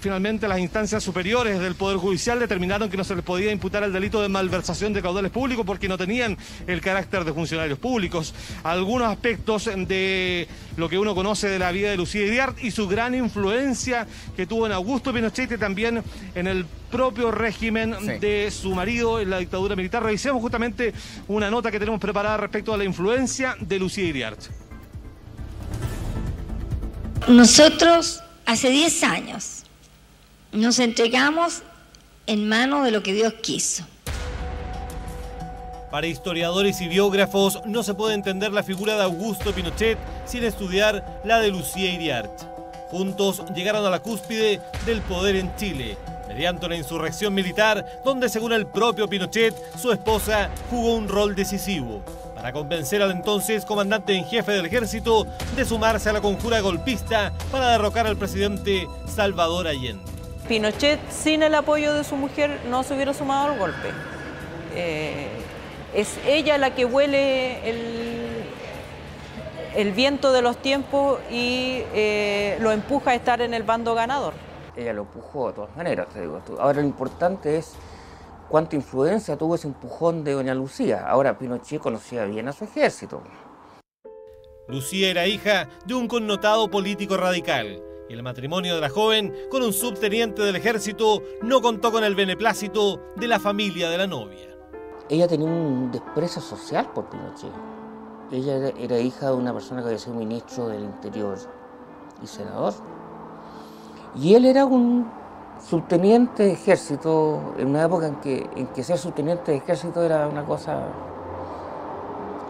finalmente las instancias superiores del Poder Judicial determinaron que no se les podía imputar el delito de malversación de caudales públicos, porque no tenían el carácter de funcionarios públicos. Algunos aspectos de lo que uno conoce de la vida de Lucía Hiriart y su gran influencia que tuvo en Augusto Pinochet y también en el propio régimen de su marido en la dictadura militar. Revisemos justamente una nota que tenemos preparada respecto a la influencia de Lucía Hiriart. Nosotros hace 10 años nos entregamos en manos de lo que Dios quiso. Para historiadores y biógrafos no se puede entender la figura de Augusto Pinochet sin estudiar la de Lucía Hiriart. Juntos llegaron a la cúspide del poder en Chile, mediante una insurrección militar donde, según el propio Pinochet, su esposa jugó un rol decisivo para convencer al entonces comandante en jefe del ejército de sumarse a la conjura golpista para derrocar al presidente Salvador Allende. Pinochet, sin el apoyo de su mujer, no se hubiera sumado al golpe. Es ella la que huele el viento de los tiempos y lo empuja a estar en el bando ganador. Ella lo empujó de todas maneras, te digo. Ahora lo importante es cuánta influencia tuvo ese empujón de doña Lucía. Ahora, Pinochet conocía bien a su ejército. Lucía era hija de un connotado político radical, y el matrimonio de la joven con un subteniente del ejército no contó con el beneplácito de la familia de la novia. ella tenía un desprecio social por Pinochet. Ella era hija de una persona que había sido ministro del Interior y senador. Y él era un subteniente de ejército, en una época en que ser subteniente de ejército era una cosa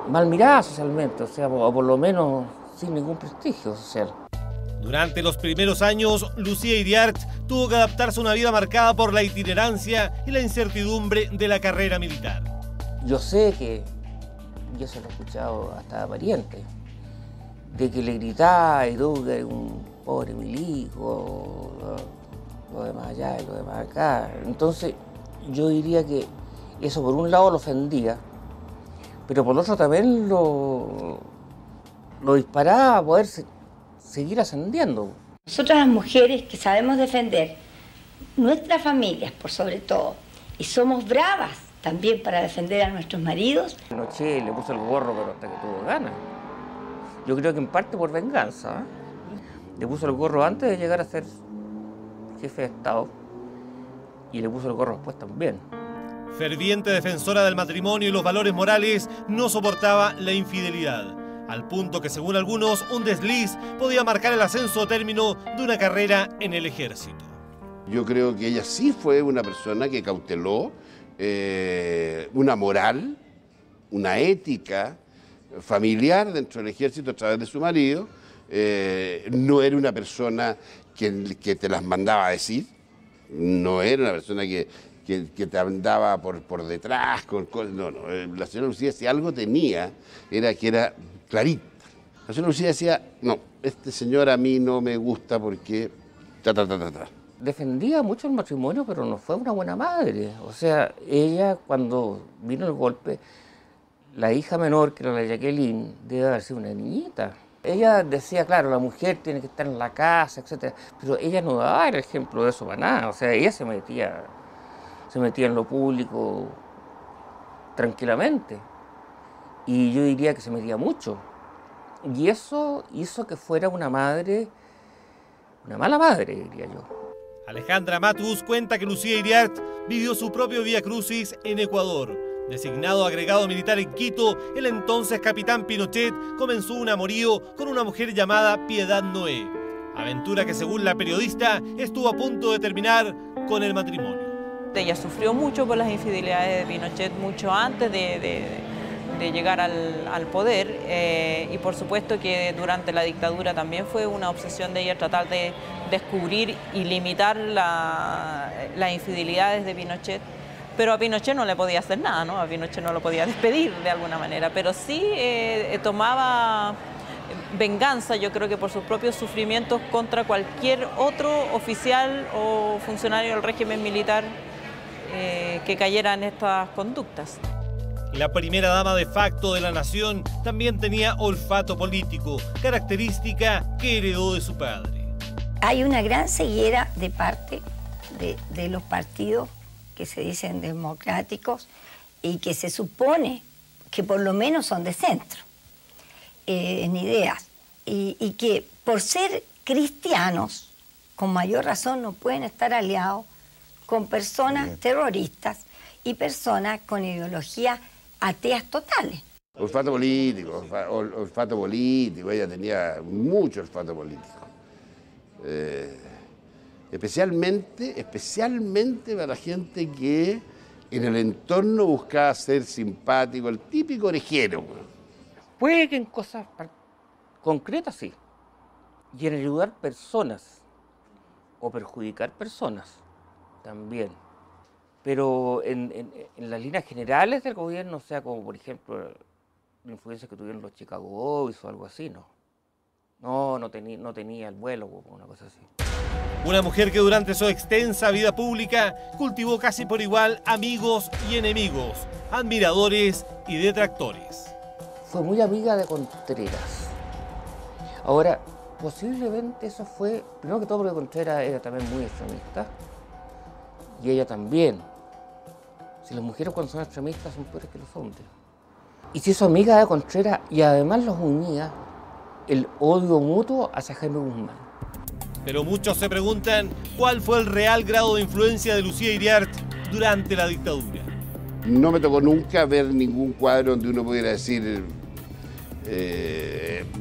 mal mirada socialmente, o sea, o por lo menos sin ningún prestigio social. Durante los primeros años, Lucía Hiriart tuvo que adaptarse a una vida marcada por la itinerancia y la incertidumbre de la carrera militar. Yo sé que, yo se lo he escuchado hasta a parientes, de que le gritaba y todo, que era un pobre milico, lo demás allá y lo demás acá. Entonces, yo diría que eso por un lado lo ofendía, pero por otro también lo disparaba a poder seguir ascendiendo. Nosotras las mujeres que sabemos defender nuestras familias por sobre todo, y somos bravas también para defender a nuestros maridos. Pinochet le puso el gorro, pero hasta que tuvo ganas. Yo creo que en parte por venganza, ¿eh? Le puso el gorro antes de llegar a ser jefe de Estado y le puso el gorro después también. Ferviente defensora del matrimonio y los valores morales, no soportaba la infidelidad, al punto que, según algunos, un desliz podía marcar el ascenso o término de una carrera en el ejército. Yo creo que ella sí fue una persona que cauteló una moral, una ética familiar dentro del ejército a través de su marido. No era una persona que te las mandaba a decir, no era una persona que te andaba por detrás, no, la señora Lucía, si algo tenía, era que era clarita. La señora Lucía decía, no, este señor a mí no me gusta porque ta. Defendía mucho el matrimonio, pero no fue una buena madre. O sea, ella, cuando vino el golpe, la hija menor, que era la Jacqueline, debe haber sido una niñita. Ella decía, claro, la mujer tiene que estar en la casa, etc. Pero ella no daba el ejemplo de eso para nada. O sea, ella se metía en lo público tranquilamente. Y yo diría que se metía mucho. Y eso hizo que fuera una madre, una mala madre, diría yo. Alejandra Matus cuenta que Lucía Hiriart vivió su propio vía crucis en Ecuador. Designado agregado militar en Quito, el entonces capitán Pinochet comenzó un amorío con una mujer llamada Piedad Noé, aventura que, según la periodista, estuvo a punto de terminar con el matrimonio. Ella sufrió mucho por las infidelidades de Pinochet mucho antes de llegar al poder, y por supuesto que durante la dictadura también fue una obsesión de ella tratar de descubrir y limitar las infidelidades de Pinochet. Pero a Pinochet no le podía hacer nada, ¿no? A Pinochet no lo podía despedir de alguna manera, pero sí tomaba venganza, yo creo que por sus propios sufrimientos, contra cualquier otro oficial o funcionario del régimen militar que cayera en estas conductas. La primera dama de facto de la nación también tenía olfato político, característica que heredó de su padre. Hay una gran ceguera de parte de los partidos que se dicen democráticos y que se supone que por lo menos son de centro, en ideas, y que por ser cristianos, con mayor razón no pueden estar aliados con personas terroristas y personas con ideologías ateas totales. Olfato político, ella tenía mucho olfato político. Especialmente para la gente que en el entorno buscaba ser simpático, el típico orejero. Puede que en cosas concretas sí, y en ayudar personas o perjudicar personas también. Pero en las líneas generales del gobierno, o sea, como por ejemplo la influencia que tuvieron los Chicago Boys o algo así, no. No tenía el vuelo o una cosa así. Una mujer que durante su extensa vida pública cultivó casi por igual amigos y enemigos, admiradores y detractores. Fue muy amiga de Contreras. Ahora, posiblemente eso fue, primero que todo porque Contreras era también muy extremista, y ella también. Si las mujeres cuando son extremistas son peores que los hombres. Y si hizo amiga de Contreras y además los unía el odio mutuo hacia Jaime Guzmán. Pero muchos se preguntan cuál fue el real grado de influencia de Lucía Hiriart durante la dictadura. No me tocó nunca ver ningún cuadro donde uno pudiera decir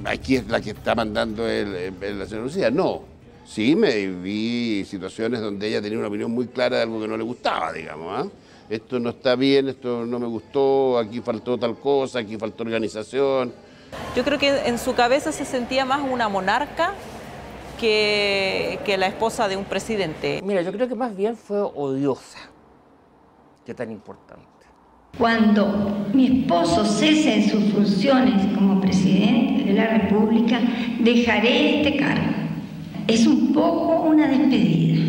aquí es la que está mandando la señora Lucía. No. Sí, me vi situaciones donde ella tenía una opinión muy clara de algo que no le gustaba, digamos, ¿eh? Esto no está bien, esto no me gustó, aquí faltó tal cosa, aquí faltó organización. Yo creo que en su cabeza se sentía más una monarca que la esposa de un presidente. Mira, yo creo que más bien fue odiosa, que tan importante. Cuando mi esposo cese en sus funciones como presidente de la República, dejaré este cargo. Es un poco una despedida.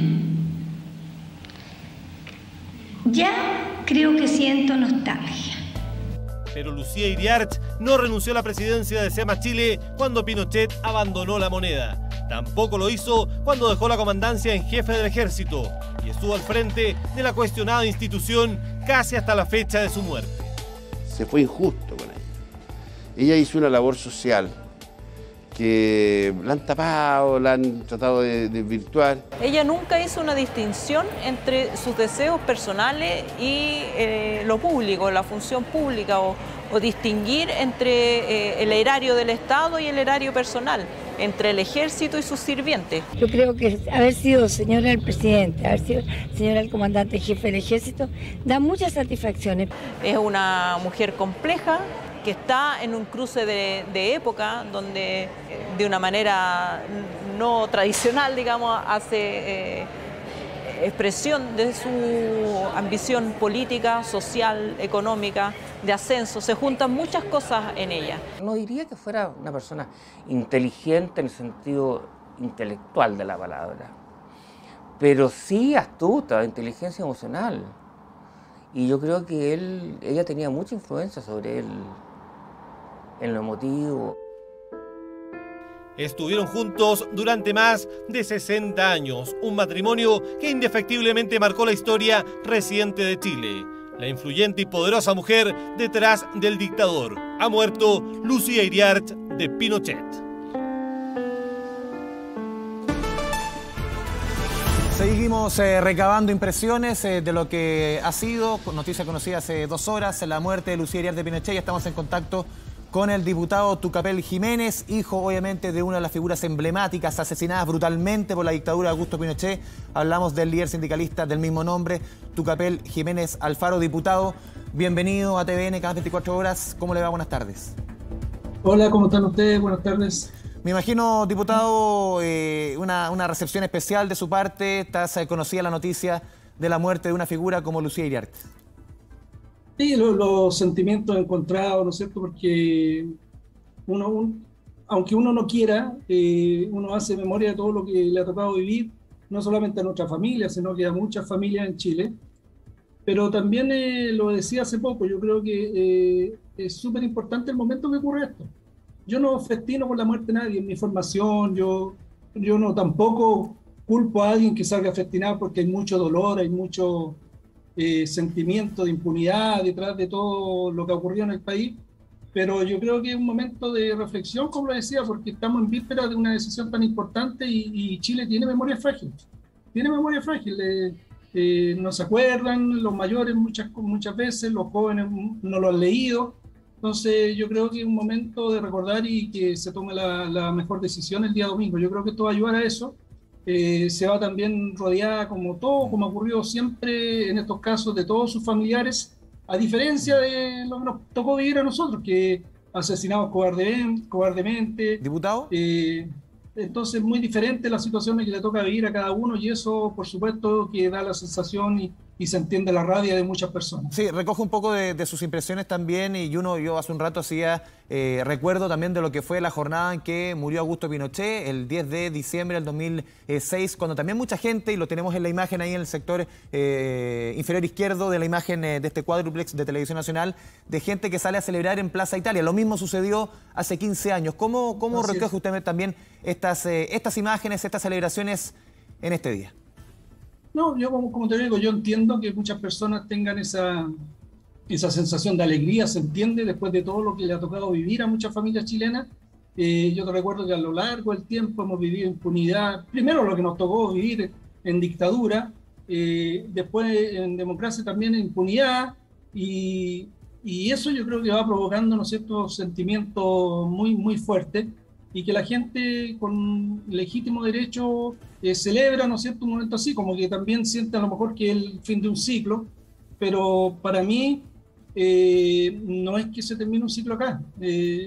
Ya creo que siento nostalgia. Pero Lucía Hiriart no renunció a la presidencia de CEMA Chile cuando Pinochet abandonó la moneda. Tampoco lo hizo cuando dejó la comandancia en jefe del ejército y estuvo al frente de la cuestionada institución casi hasta la fecha de su muerte. Se fue injusto con ella. Ella hizo una labor social que la han tapado, la han tratado de desvirtuar. Ella nunca hizo una distinción entre sus deseos personales y lo público, la función pública, o distinguir entre el erario del Estado y el erario personal, entre el ejército y sus sirvientes. Yo creo que haber sido señora del presidente, haber sido señora del comandante jefe del ejército, da muchas satisfacciones. Es una mujer compleja, que está en un cruce de época, donde de una manera no tradicional, digamos, hace expresión de su ambición política, social, económica, de ascenso. Se juntan muchas cosas en ella. No diría que fuera una persona inteligente en el sentido intelectual de la palabra, pero sí astuta, de inteligencia emocional. Y yo creo que ella tenía mucha influencia sobre él, en lo emotivo. Estuvieron juntos durante más de 60 años, un matrimonio que indefectiblemente marcó la historia reciente de Chile. La influyente y poderosa mujer detrás del dictador. Ha muerto Lucía Hiriart de Pinochet. Seguimos recabando impresiones de lo que ha sido, noticia conocida hace 2 horas, la muerte de Lucía Hiriart de Pinochet. Ya estamos en contacto con el diputado Tucapel Jiménez, hijo obviamente de una de las figuras emblemáticas asesinadas brutalmente por la dictadura de Augusto Pinochet. Hablamos del líder sindicalista del mismo nombre, Tucapel Jiménez Alfaro. Diputado, bienvenido a TVN, cada 24 horas. ¿Cómo le va? Buenas tardes. Hola, ¿cómo están ustedes? Buenas tardes. Me imagino, diputado, una recepción especial de su parte. Estás conocida la noticia de la muerte de una figura como Lucía Hiriart. Sí, los sentimientos encontrados, ¿no es cierto? Porque aunque uno no quiera, uno hace memoria de todo lo que le ha tocado vivir, no solamente a nuestra familia, sino que a muchas familias en Chile. Pero también lo decía hace poco, yo creo que es súper importante el momento que ocurre esto. Yo no festino por la muerte de nadie en mi formación, yo no tampoco culpo a alguien que salga a festinar, porque hay mucho dolor, hay mucho sentimiento de impunidad detrás de todo lo que ha ocurrido en el país, pero yo creo que es un momento de reflexión, como lo decía, porque estamos en vísperas de una decisión tan importante y Chile tiene memoria frágil, no se acuerdan, los mayores muchas veces, los jóvenes no lo han leído, entonces yo creo que es un momento de recordar y que se tome la mejor decisión el día domingo. Yo creo que esto va a ayudar a eso. Se va también rodeada, como ha ocurrido siempre en estos casos, de todos sus familiares, a diferencia de lo que nos tocó vivir a nosotros, que asesinados cobardemente. Diputado. Entonces, muy diferente la situación que le toca vivir a cada uno, y eso, por supuesto, que da la sensación y se entiende la rabia de muchas personas. Sí, recoge un poco de sus impresiones también, y yo hace un rato hacía recuerdo también de lo que fue la jornada en que murió Augusto Pinochet, el 10 de diciembre del 2006, cuando también mucha gente, y lo tenemos en la imagen ahí en el sector inferior izquierdo de la imagen de este cuádruplex de Televisión Nacional, de gente que sale a celebrar en Plaza Italia. Lo mismo sucedió hace 15 años. ¿Cómo recoge usted también estas imágenes, estas celebraciones en este día? No, yo como te digo, yo entiendo que muchas personas tengan esa sensación de alegría, se entiende, después de todo lo que le ha tocado vivir a muchas familias chilenas. Yo te recuerdo que a lo largo del tiempo hemos vivido impunidad, primero lo que nos tocó vivir en dictadura, después en democracia también impunidad, Y eso yo creo que va provocando, ¿no es cierto?, sentimientos muy, muy fuertes, y que la gente con legítimo derecho celebra, ¿no es cierto?, un momento así, como que también siente a lo mejor que es el fin de un ciclo, pero para mí no es que se termine un ciclo acá.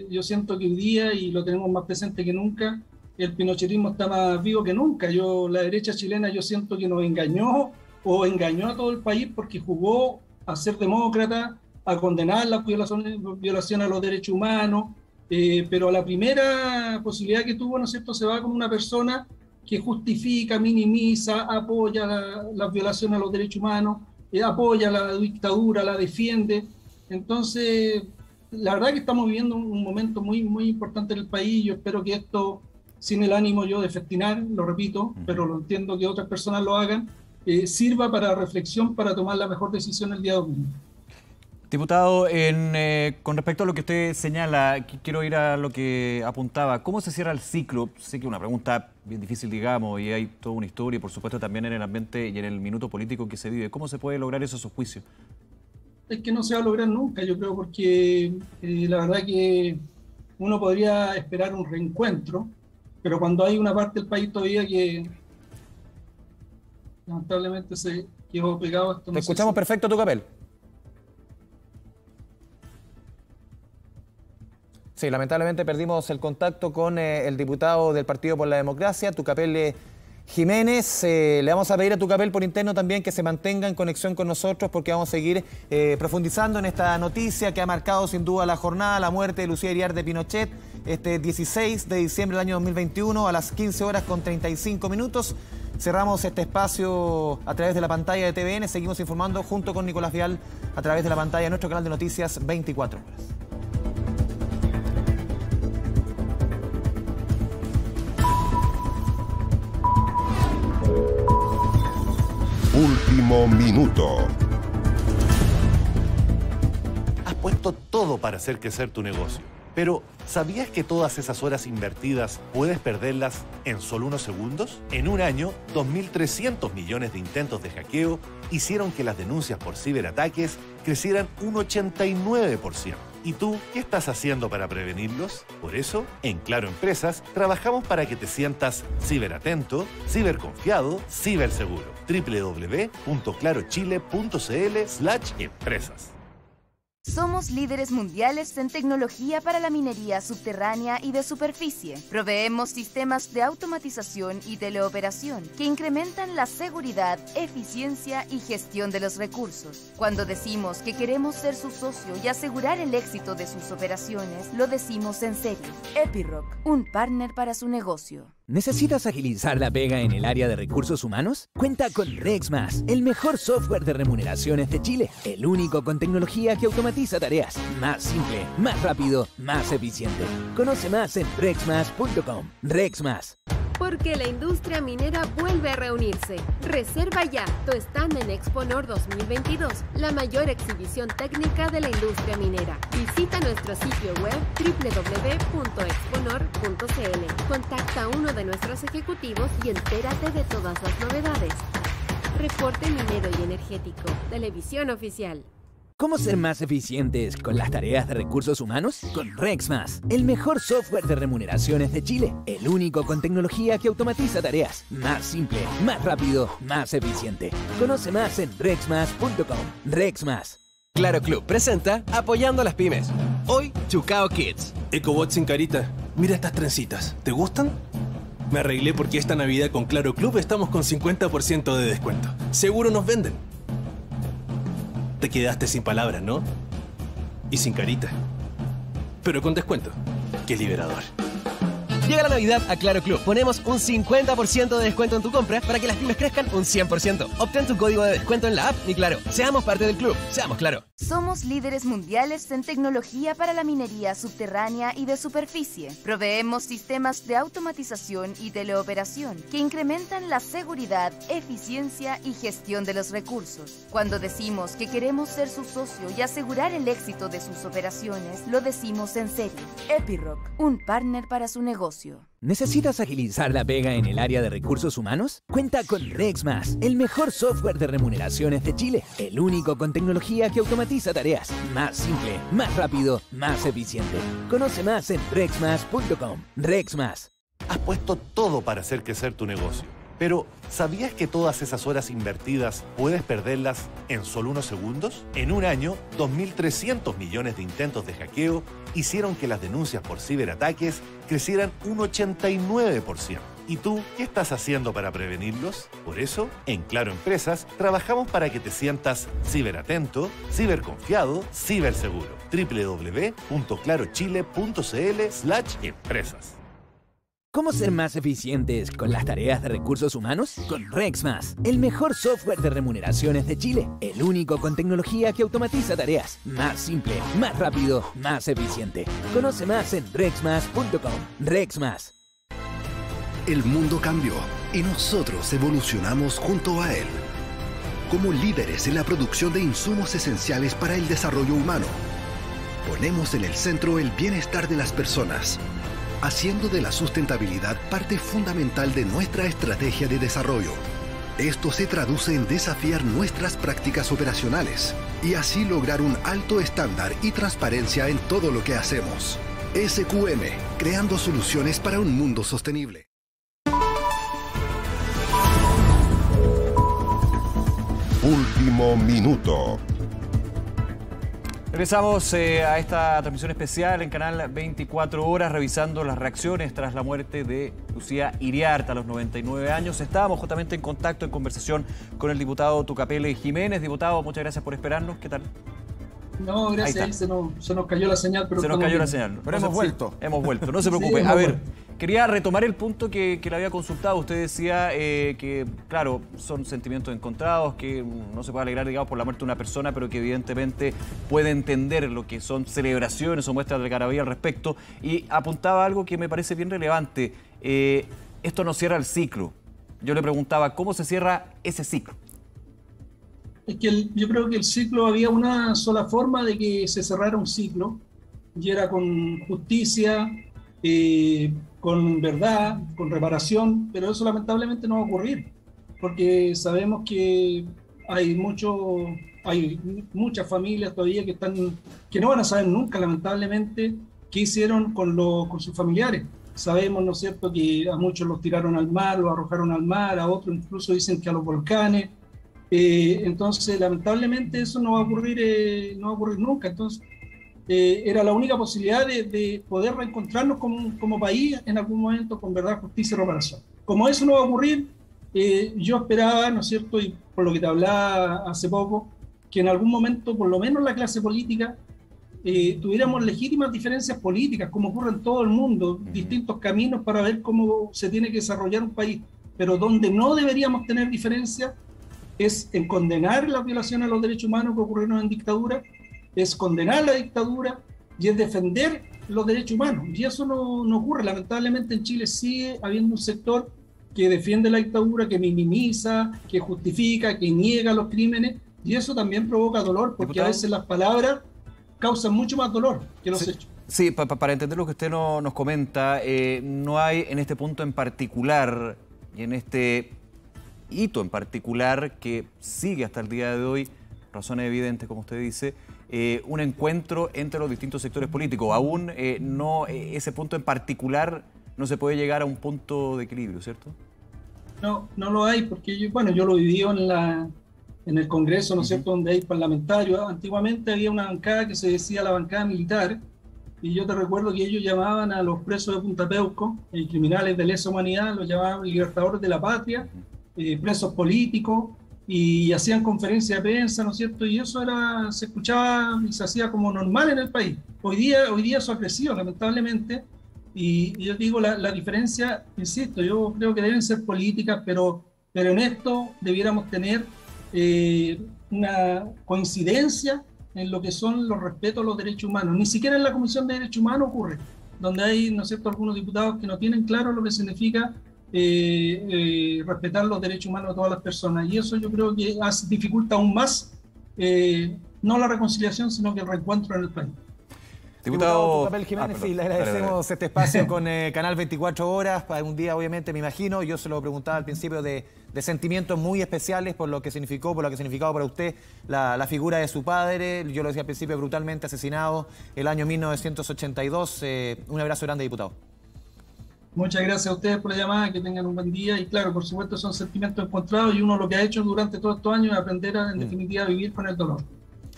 Yo siento que hoy día, y lo tenemos más presente que nunca, el pinochetismo está más vivo que nunca. La derecha chilena, yo siento que nos engañó, o engañó a todo el país, porque jugó a ser demócrata, a condenar la violación a los derechos humanos, pero la primera posibilidad que tuvo, ¿no es cierto?, se va como una persona que justifica, minimiza, apoya la violación a los derechos humanos, apoya la dictadura, la defiende. Entonces, la verdad que estamos viviendo un momento muy, muy importante en el país. Yo espero que esto, sin el ánimo yo de festinar, lo repito, pero lo entiendo que otras personas lo hagan, sirva para reflexión, para tomar la mejor decisión el día domingo. Diputado, con respecto a lo que usted señala, quiero ir a lo que apuntaba. ¿Cómo se cierra el ciclo? Sé que es una pregunta bien difícil, digamos, y hay toda una historia, y por supuesto también en el ambiente y en el minuto político que se vive. ¿Cómo se puede lograr eso a su juicio? Es que no se va a lograr nunca, yo creo, porque la verdad que uno podría esperar un reencuentro, pero cuando hay una parte del país todavía que lamentablemente se quedó pegado... Esto no te escuchamos perfecto tu papel. Sí, lamentablemente perdimos el contacto con el diputado del Partido por la Democracia, Tucapel Jiménez. Le vamos a pedir a Tucapel por interno también que se mantenga en conexión con nosotros, porque vamos a seguir profundizando en esta noticia que ha marcado sin duda la jornada, la muerte de Lucía Hiriart de Pinochet, este 16 de diciembre del año 2021 a las 15:35 p.m. Cerramos este espacio a través de la pantalla de TVN. Seguimos informando junto con Nicolás Vial a través de la pantalla de nuestro canal de noticias 24 horas. Último minuto. Has puesto todo para hacer crecer tu negocio, pero ¿sabías que todas esas horas invertidas puedes perderlas en solo unos segundos? En un año, 2.300 millones de intentos de hackeo hicieron que las denuncias por ciberataques crecieran un 89%. ¿Y tú qué estás haciendo para prevenirlos? Por eso, en Claro Empresas, trabajamos para que te sientas ciberatento, ciberconfiado, ciberseguro. www.clarochile.cl/empresas. Somos líderes mundiales en tecnología para la minería subterránea y de superficie. Proveemos sistemas de automatización y teleoperación que incrementan la seguridad, eficiencia y gestión de los recursos. Cuando decimos que queremos ser su socio y asegurar el éxito de sus operaciones, lo decimos en serio. Epiroc, un partner para su negocio. ¿Necesitas agilizar la pega en el área de recursos humanos? Cuenta con Rex+, el mejor software de remuneraciones de Chile. El único con tecnología que automatiza tareas. Más simple, más rápido, más eficiente. Conoce más en rexmas.com. Rex+. Porque la industria minera vuelve a reunirse. Reserva ya tu stand en Exponor 2022, la mayor exhibición técnica de la industria minera. Visita nuestro sitio web www.exponor.cl. Contacta a uno de nuestros ejecutivos y entérate de todas las novedades. Reporte minero y energético. Televisión Oficial. ¿Cómo ser más eficientes con las tareas de recursos humanos? Con Rex+, el mejor software de remuneraciones de Chile. El único con tecnología que automatiza tareas. Más simple, más rápido, más eficiente. Conoce más en rexmas.com. Rex+. Claro Club presenta Apoyando a las Pymes. Hoy, Chucao Kids. EcoBot sin carita. Mira estas trencitas. ¿Te gustan? Me arreglé porque esta Navidad con Claro Club estamos con 50% de descuento. Seguro nos venden. Te quedaste sin palabras, ¿no? Y sin carita. Pero con descuento, que es liberador. Llega la Navidad a Claro Club. Ponemos un 50% de descuento en tu compra para que las pymes crezcan un 100%. Obtén tu código de descuento en la app Mi Claro. Seamos parte del club. Seamos Claro. Somos líderes mundiales en tecnología para la minería subterránea y de superficie. Proveemos sistemas de automatización y teleoperación que incrementan la seguridad, eficiencia y gestión de los recursos. Cuando decimos que queremos ser su socio y asegurar el éxito de sus operaciones, lo decimos en serio. Epiroc, un partner para su negocio. ¿Necesitas agilizar la pega en el área de recursos humanos? Cuenta con Rex Más, el mejor software de remuneraciones de Chile. El único con tecnología que automatiza tareas. Más simple, más rápido, más eficiente. Conoce más en rexmas.com. Rex Más. Has puesto todo para hacer crecer tu negocio. Pero, ¿sabías que todas esas horas invertidas puedes perderlas en solo unos segundos? En un año, 2.300 millones de intentos de hackeo hicieron que las denuncias por ciberataques crecieran un 89%. ¿Y tú, qué estás haciendo para prevenirlos? Por eso, en Claro Empresas, trabajamos para que te sientas ciberatento, ciberconfiado, ciberseguro. www.clarochile.cl/empresas. ¿Cómo ser más eficientes con las tareas de recursos humanos? Con Rex Más, el mejor software de remuneraciones de Chile. El único con tecnología que automatiza tareas. Más simple, más rápido, más eficiente. Conoce más en rexmas.com. Rex Más. El mundo cambió y nosotros evolucionamos junto a él. Como líderes en la producción de insumos esenciales para el desarrollo humano, ponemos en el centro el bienestar de las personas, haciendo de la sustentabilidad parte fundamental de nuestra estrategia de desarrollo. Esto se traduce en desafiar nuestras prácticas operacionales y así lograr un alto estándar y transparencia en todo lo que hacemos. SQM, creando soluciones para un mundo sostenible. Último minuto. Regresamos a esta transmisión especial en Canal 24 Horas, revisando las reacciones tras la muerte de Lucía Hiriart a los 99 años. Estábamos justamente en contacto, en conversación con el diputado Tucapele Jiménez. Diputado, muchas gracias por esperarnos. ¿Qué tal? No, gracias. Se nos cayó la señal. Pero se nos cayó bien. La señal. Pero hemos vuelto. Sí, hemos vuelto, no se preocupe. Sí, a ver, quería retomar el punto que le había consultado. Usted decía que, claro, son sentimientos encontrados, que no se puede alegrar, digamos, por la muerte de una persona, pero que evidentemente puede entender lo que son celebraciones o muestras de algarabía al respecto. Y apuntaba algo que me parece bien relevante. Esto no cierra el ciclo. Yo le preguntaba, ¿cómo se cierra ese ciclo? Es que yo creo que el ciclo, había una sola forma de que se cerrara un ciclo, y era con justicia, con verdad, con reparación, pero eso lamentablemente no va a ocurrir, porque sabemos que hay muchas familias todavía que no van a saber nunca, lamentablemente, qué hicieron con sus familiares. Sabemos, ¿no es cierto?, que a muchos los tiraron al mar, los arrojaron al mar, a otros incluso dicen que a los volcanes. Entonces, lamentablemente, eso no va a ocurrir, nunca. Entonces, era la única posibilidad de poder reencontrarnos como país en algún momento con verdad, justicia y reparación. Como eso no va a ocurrir, yo esperaba, ¿no es cierto?, y por lo que te hablaba hace poco, que en algún momento, por lo menos la clase política, tuviéramos legítimas diferencias políticas, como ocurre en todo el mundo, distintos caminos para ver cómo se tiene que desarrollar un país. Pero donde no deberíamos tener diferencias es en condenar la violación a los derechos humanos que ocurrieron en dictadura, es condenar la dictadura y es defender los derechos humanos. Y eso no ocurre. Lamentablemente en Chile sigue habiendo un sector que defiende la dictadura, que minimiza, que justifica, que niega los crímenes, y eso también provoca dolor, porque ¿diputado? A veces las palabras causan mucho más dolor que los hechos. Sí, para entender lo que usted nos comenta, no hay en este punto en particular y en este hito en particular que sigue hasta el día de hoy, razones evidentes como usted dice, un encuentro entre los distintos sectores políticos. Aún ese punto en particular no se puede llegar a un punto de equilibrio, ¿cierto? No, no lo hay, porque yo lo viví en el Congreso, ¿no es cierto?, donde hay parlamentarios. Antiguamente había una bancada que se decía la bancada militar, y yo te recuerdo que ellos llamaban a los presos de Punta Peuco, criminales de lesa humanidad, los llamaban libertadores de la patria, presos políticos, y hacían conferencias de prensa, ¿no es cierto? Y eso se escuchaba y se hacía como normal en el país. Hoy día eso ha crecido, lamentablemente, y yo digo, la diferencia, insisto, yo creo que deben ser políticas, pero en esto debiéramos tener una coincidencia en lo que son los respetos a los derechos humanos. Ni siquiera en la Comisión de Derechos Humanos ocurre, donde hay, ¿no es cierto?, algunos diputados que no tienen claro lo que significa respetar los derechos humanos de todas las personas, y eso yo creo que dificulta aún más no la reconciliación, sino que el reencuentro en el país. Diputado Papel Jiménez, y le agradecemos este espacio con Canal 24 Horas, para un día obviamente, me imagino, yo se lo preguntaba al principio, de sentimientos muy especiales por lo que significó, por lo que ha significado para usted la figura de su padre, yo lo decía al principio, brutalmente asesinado el año 1982. Un abrazo grande, diputado. Muchas gracias a ustedes por la llamada, que tengan un buen día. Y claro, por supuesto, son sentimientos encontrados y uno lo que ha hecho durante todos estos años es aprender a, en definitiva, a vivir con el dolor.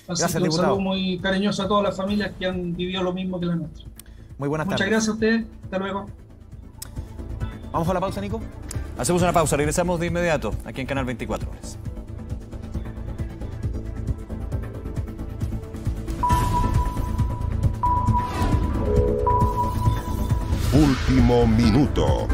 Así gracias, que un saludo muy cariñoso a todas las familias que han vivido lo mismo que la nuestra. Muy buenas tardes. Muchas gracias a ustedes. Hasta luego. ¿Vamos a la pausa, Nico? Hacemos una pausa. Regresamos de inmediato aquí en Canal 24 Horas. Último minuto.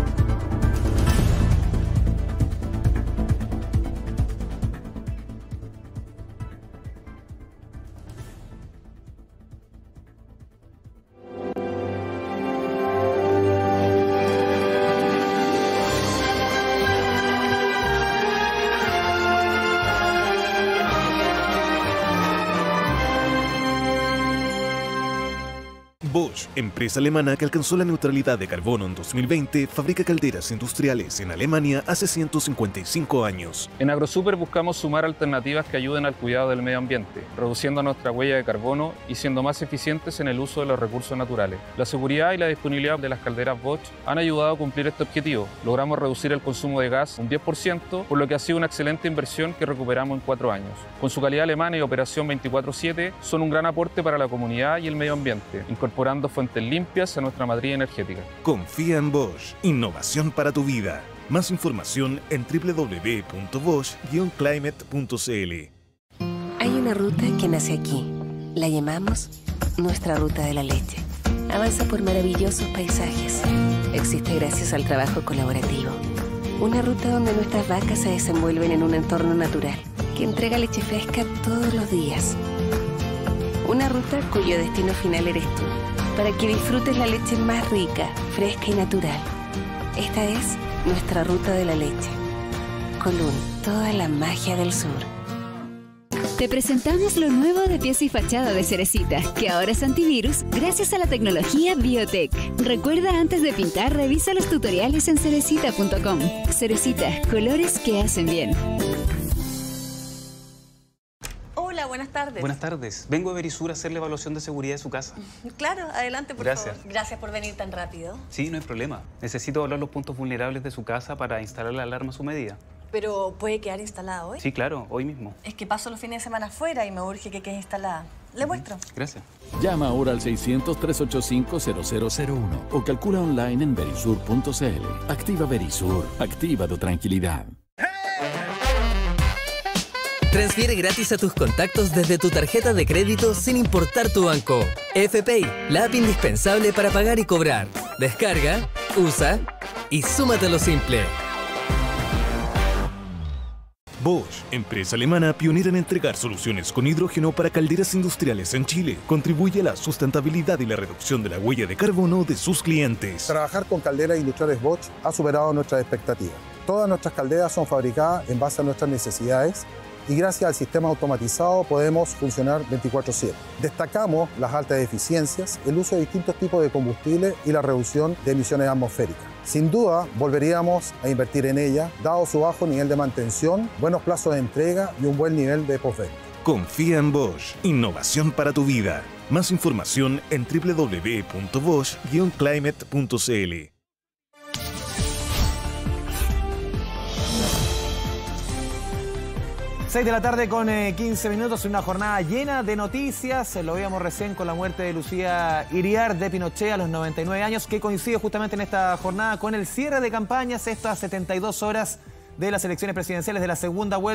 Empresa alemana que alcanzó la neutralidad de carbono en 2020, fabrica calderas industriales en Alemania hace 155 años. En AgroSuper buscamos sumar alternativas que ayuden al cuidado del medio ambiente, reduciendo nuestra huella de carbono y siendo más eficientes en el uso de los recursos naturales. La seguridad y la disponibilidad de las calderas Bosch han ayudado a cumplir este objetivo. Logramos reducir el consumo de gas un 10%, por lo que ha sido una excelente inversión que recuperamos en 4 años. Con su calidad alemana y operación 24/7, son un gran aporte para la comunidad y el medio ambiente, incorporando fuentes limpias a nuestra matriz energética. Confía en Bosch. Innovación para tu vida. Más información en www.bosch-climate.cl. Hay una ruta que nace aquí. La llamamos nuestra ruta de la leche. Avanza por maravillosos paisajes. Existe gracias al trabajo colaborativo. Una ruta donde nuestras vacas se desenvuelven en un entorno natural que entrega leche fresca todos los días. Una ruta cuyo destino final eres tú, para que disfrutes la leche más rica, fresca y natural. Esta es nuestra ruta de la leche. Colún, toda la magia del sur. Te presentamos lo nuevo de pieza y fachada de Cerecita, que ahora es antivirus gracias a la tecnología Biotech. Recuerda, antes de pintar, revisa los tutoriales en cerecita.com. Cerecita, colores que hacen bien. Buenas tardes. Buenas tardes. Vengo a Verisur a hacer la evaluación de seguridad de su casa. Claro, adelante, por favor. Gracias por venir tan rápido. Sí, no hay problema. Necesito evaluar los puntos vulnerables de su casa para instalar la alarma a su medida. ¿Pero puede quedar instalada hoy? Sí, claro, hoy mismo. Es que paso los fines de semana afuera y me urge que quede instalada. Le muestro. Gracias. Llama ahora al 600-385-0001 o calcula online en verisur.cl. Activa Verisur. Activa tu tranquilidad. Transfiere gratis a tus contactos desde tu tarjeta de crédito sin importar tu banco. Fpay, la app indispensable para pagar y cobrar. Descarga, usa y súmate a lo simple. Bosch, empresa alemana pionera en entregar soluciones con hidrógeno para calderas industriales en Chile. Contribuye a la sustentabilidad y la reducción de la huella de carbono de sus clientes. Trabajar con calderas industriales Bosch ha superado nuestras expectativas. Todas nuestras calderas son fabricadas en base a nuestras necesidades y gracias al sistema automatizado podemos funcionar 24/7. Destacamos las altas eficiencias, el uso de distintos tipos de combustibles y la reducción de emisiones atmosféricas. Sin duda, volveríamos a invertir en ella, dado su bajo nivel de mantención, buenos plazos de entrega y un buen nivel de postventa. Confía en Bosch. Innovación para tu vida. Más información en www.bosch-climate.cl. Seis de la tarde con 15 minutos, una jornada llena de noticias. Lo veíamos recién con la muerte de Lucía Hiriart de Pinochet a los 99 años, que coincide justamente en esta jornada con el cierre de campañas, estas 72 horas de las elecciones presidenciales de la segunda vuelta.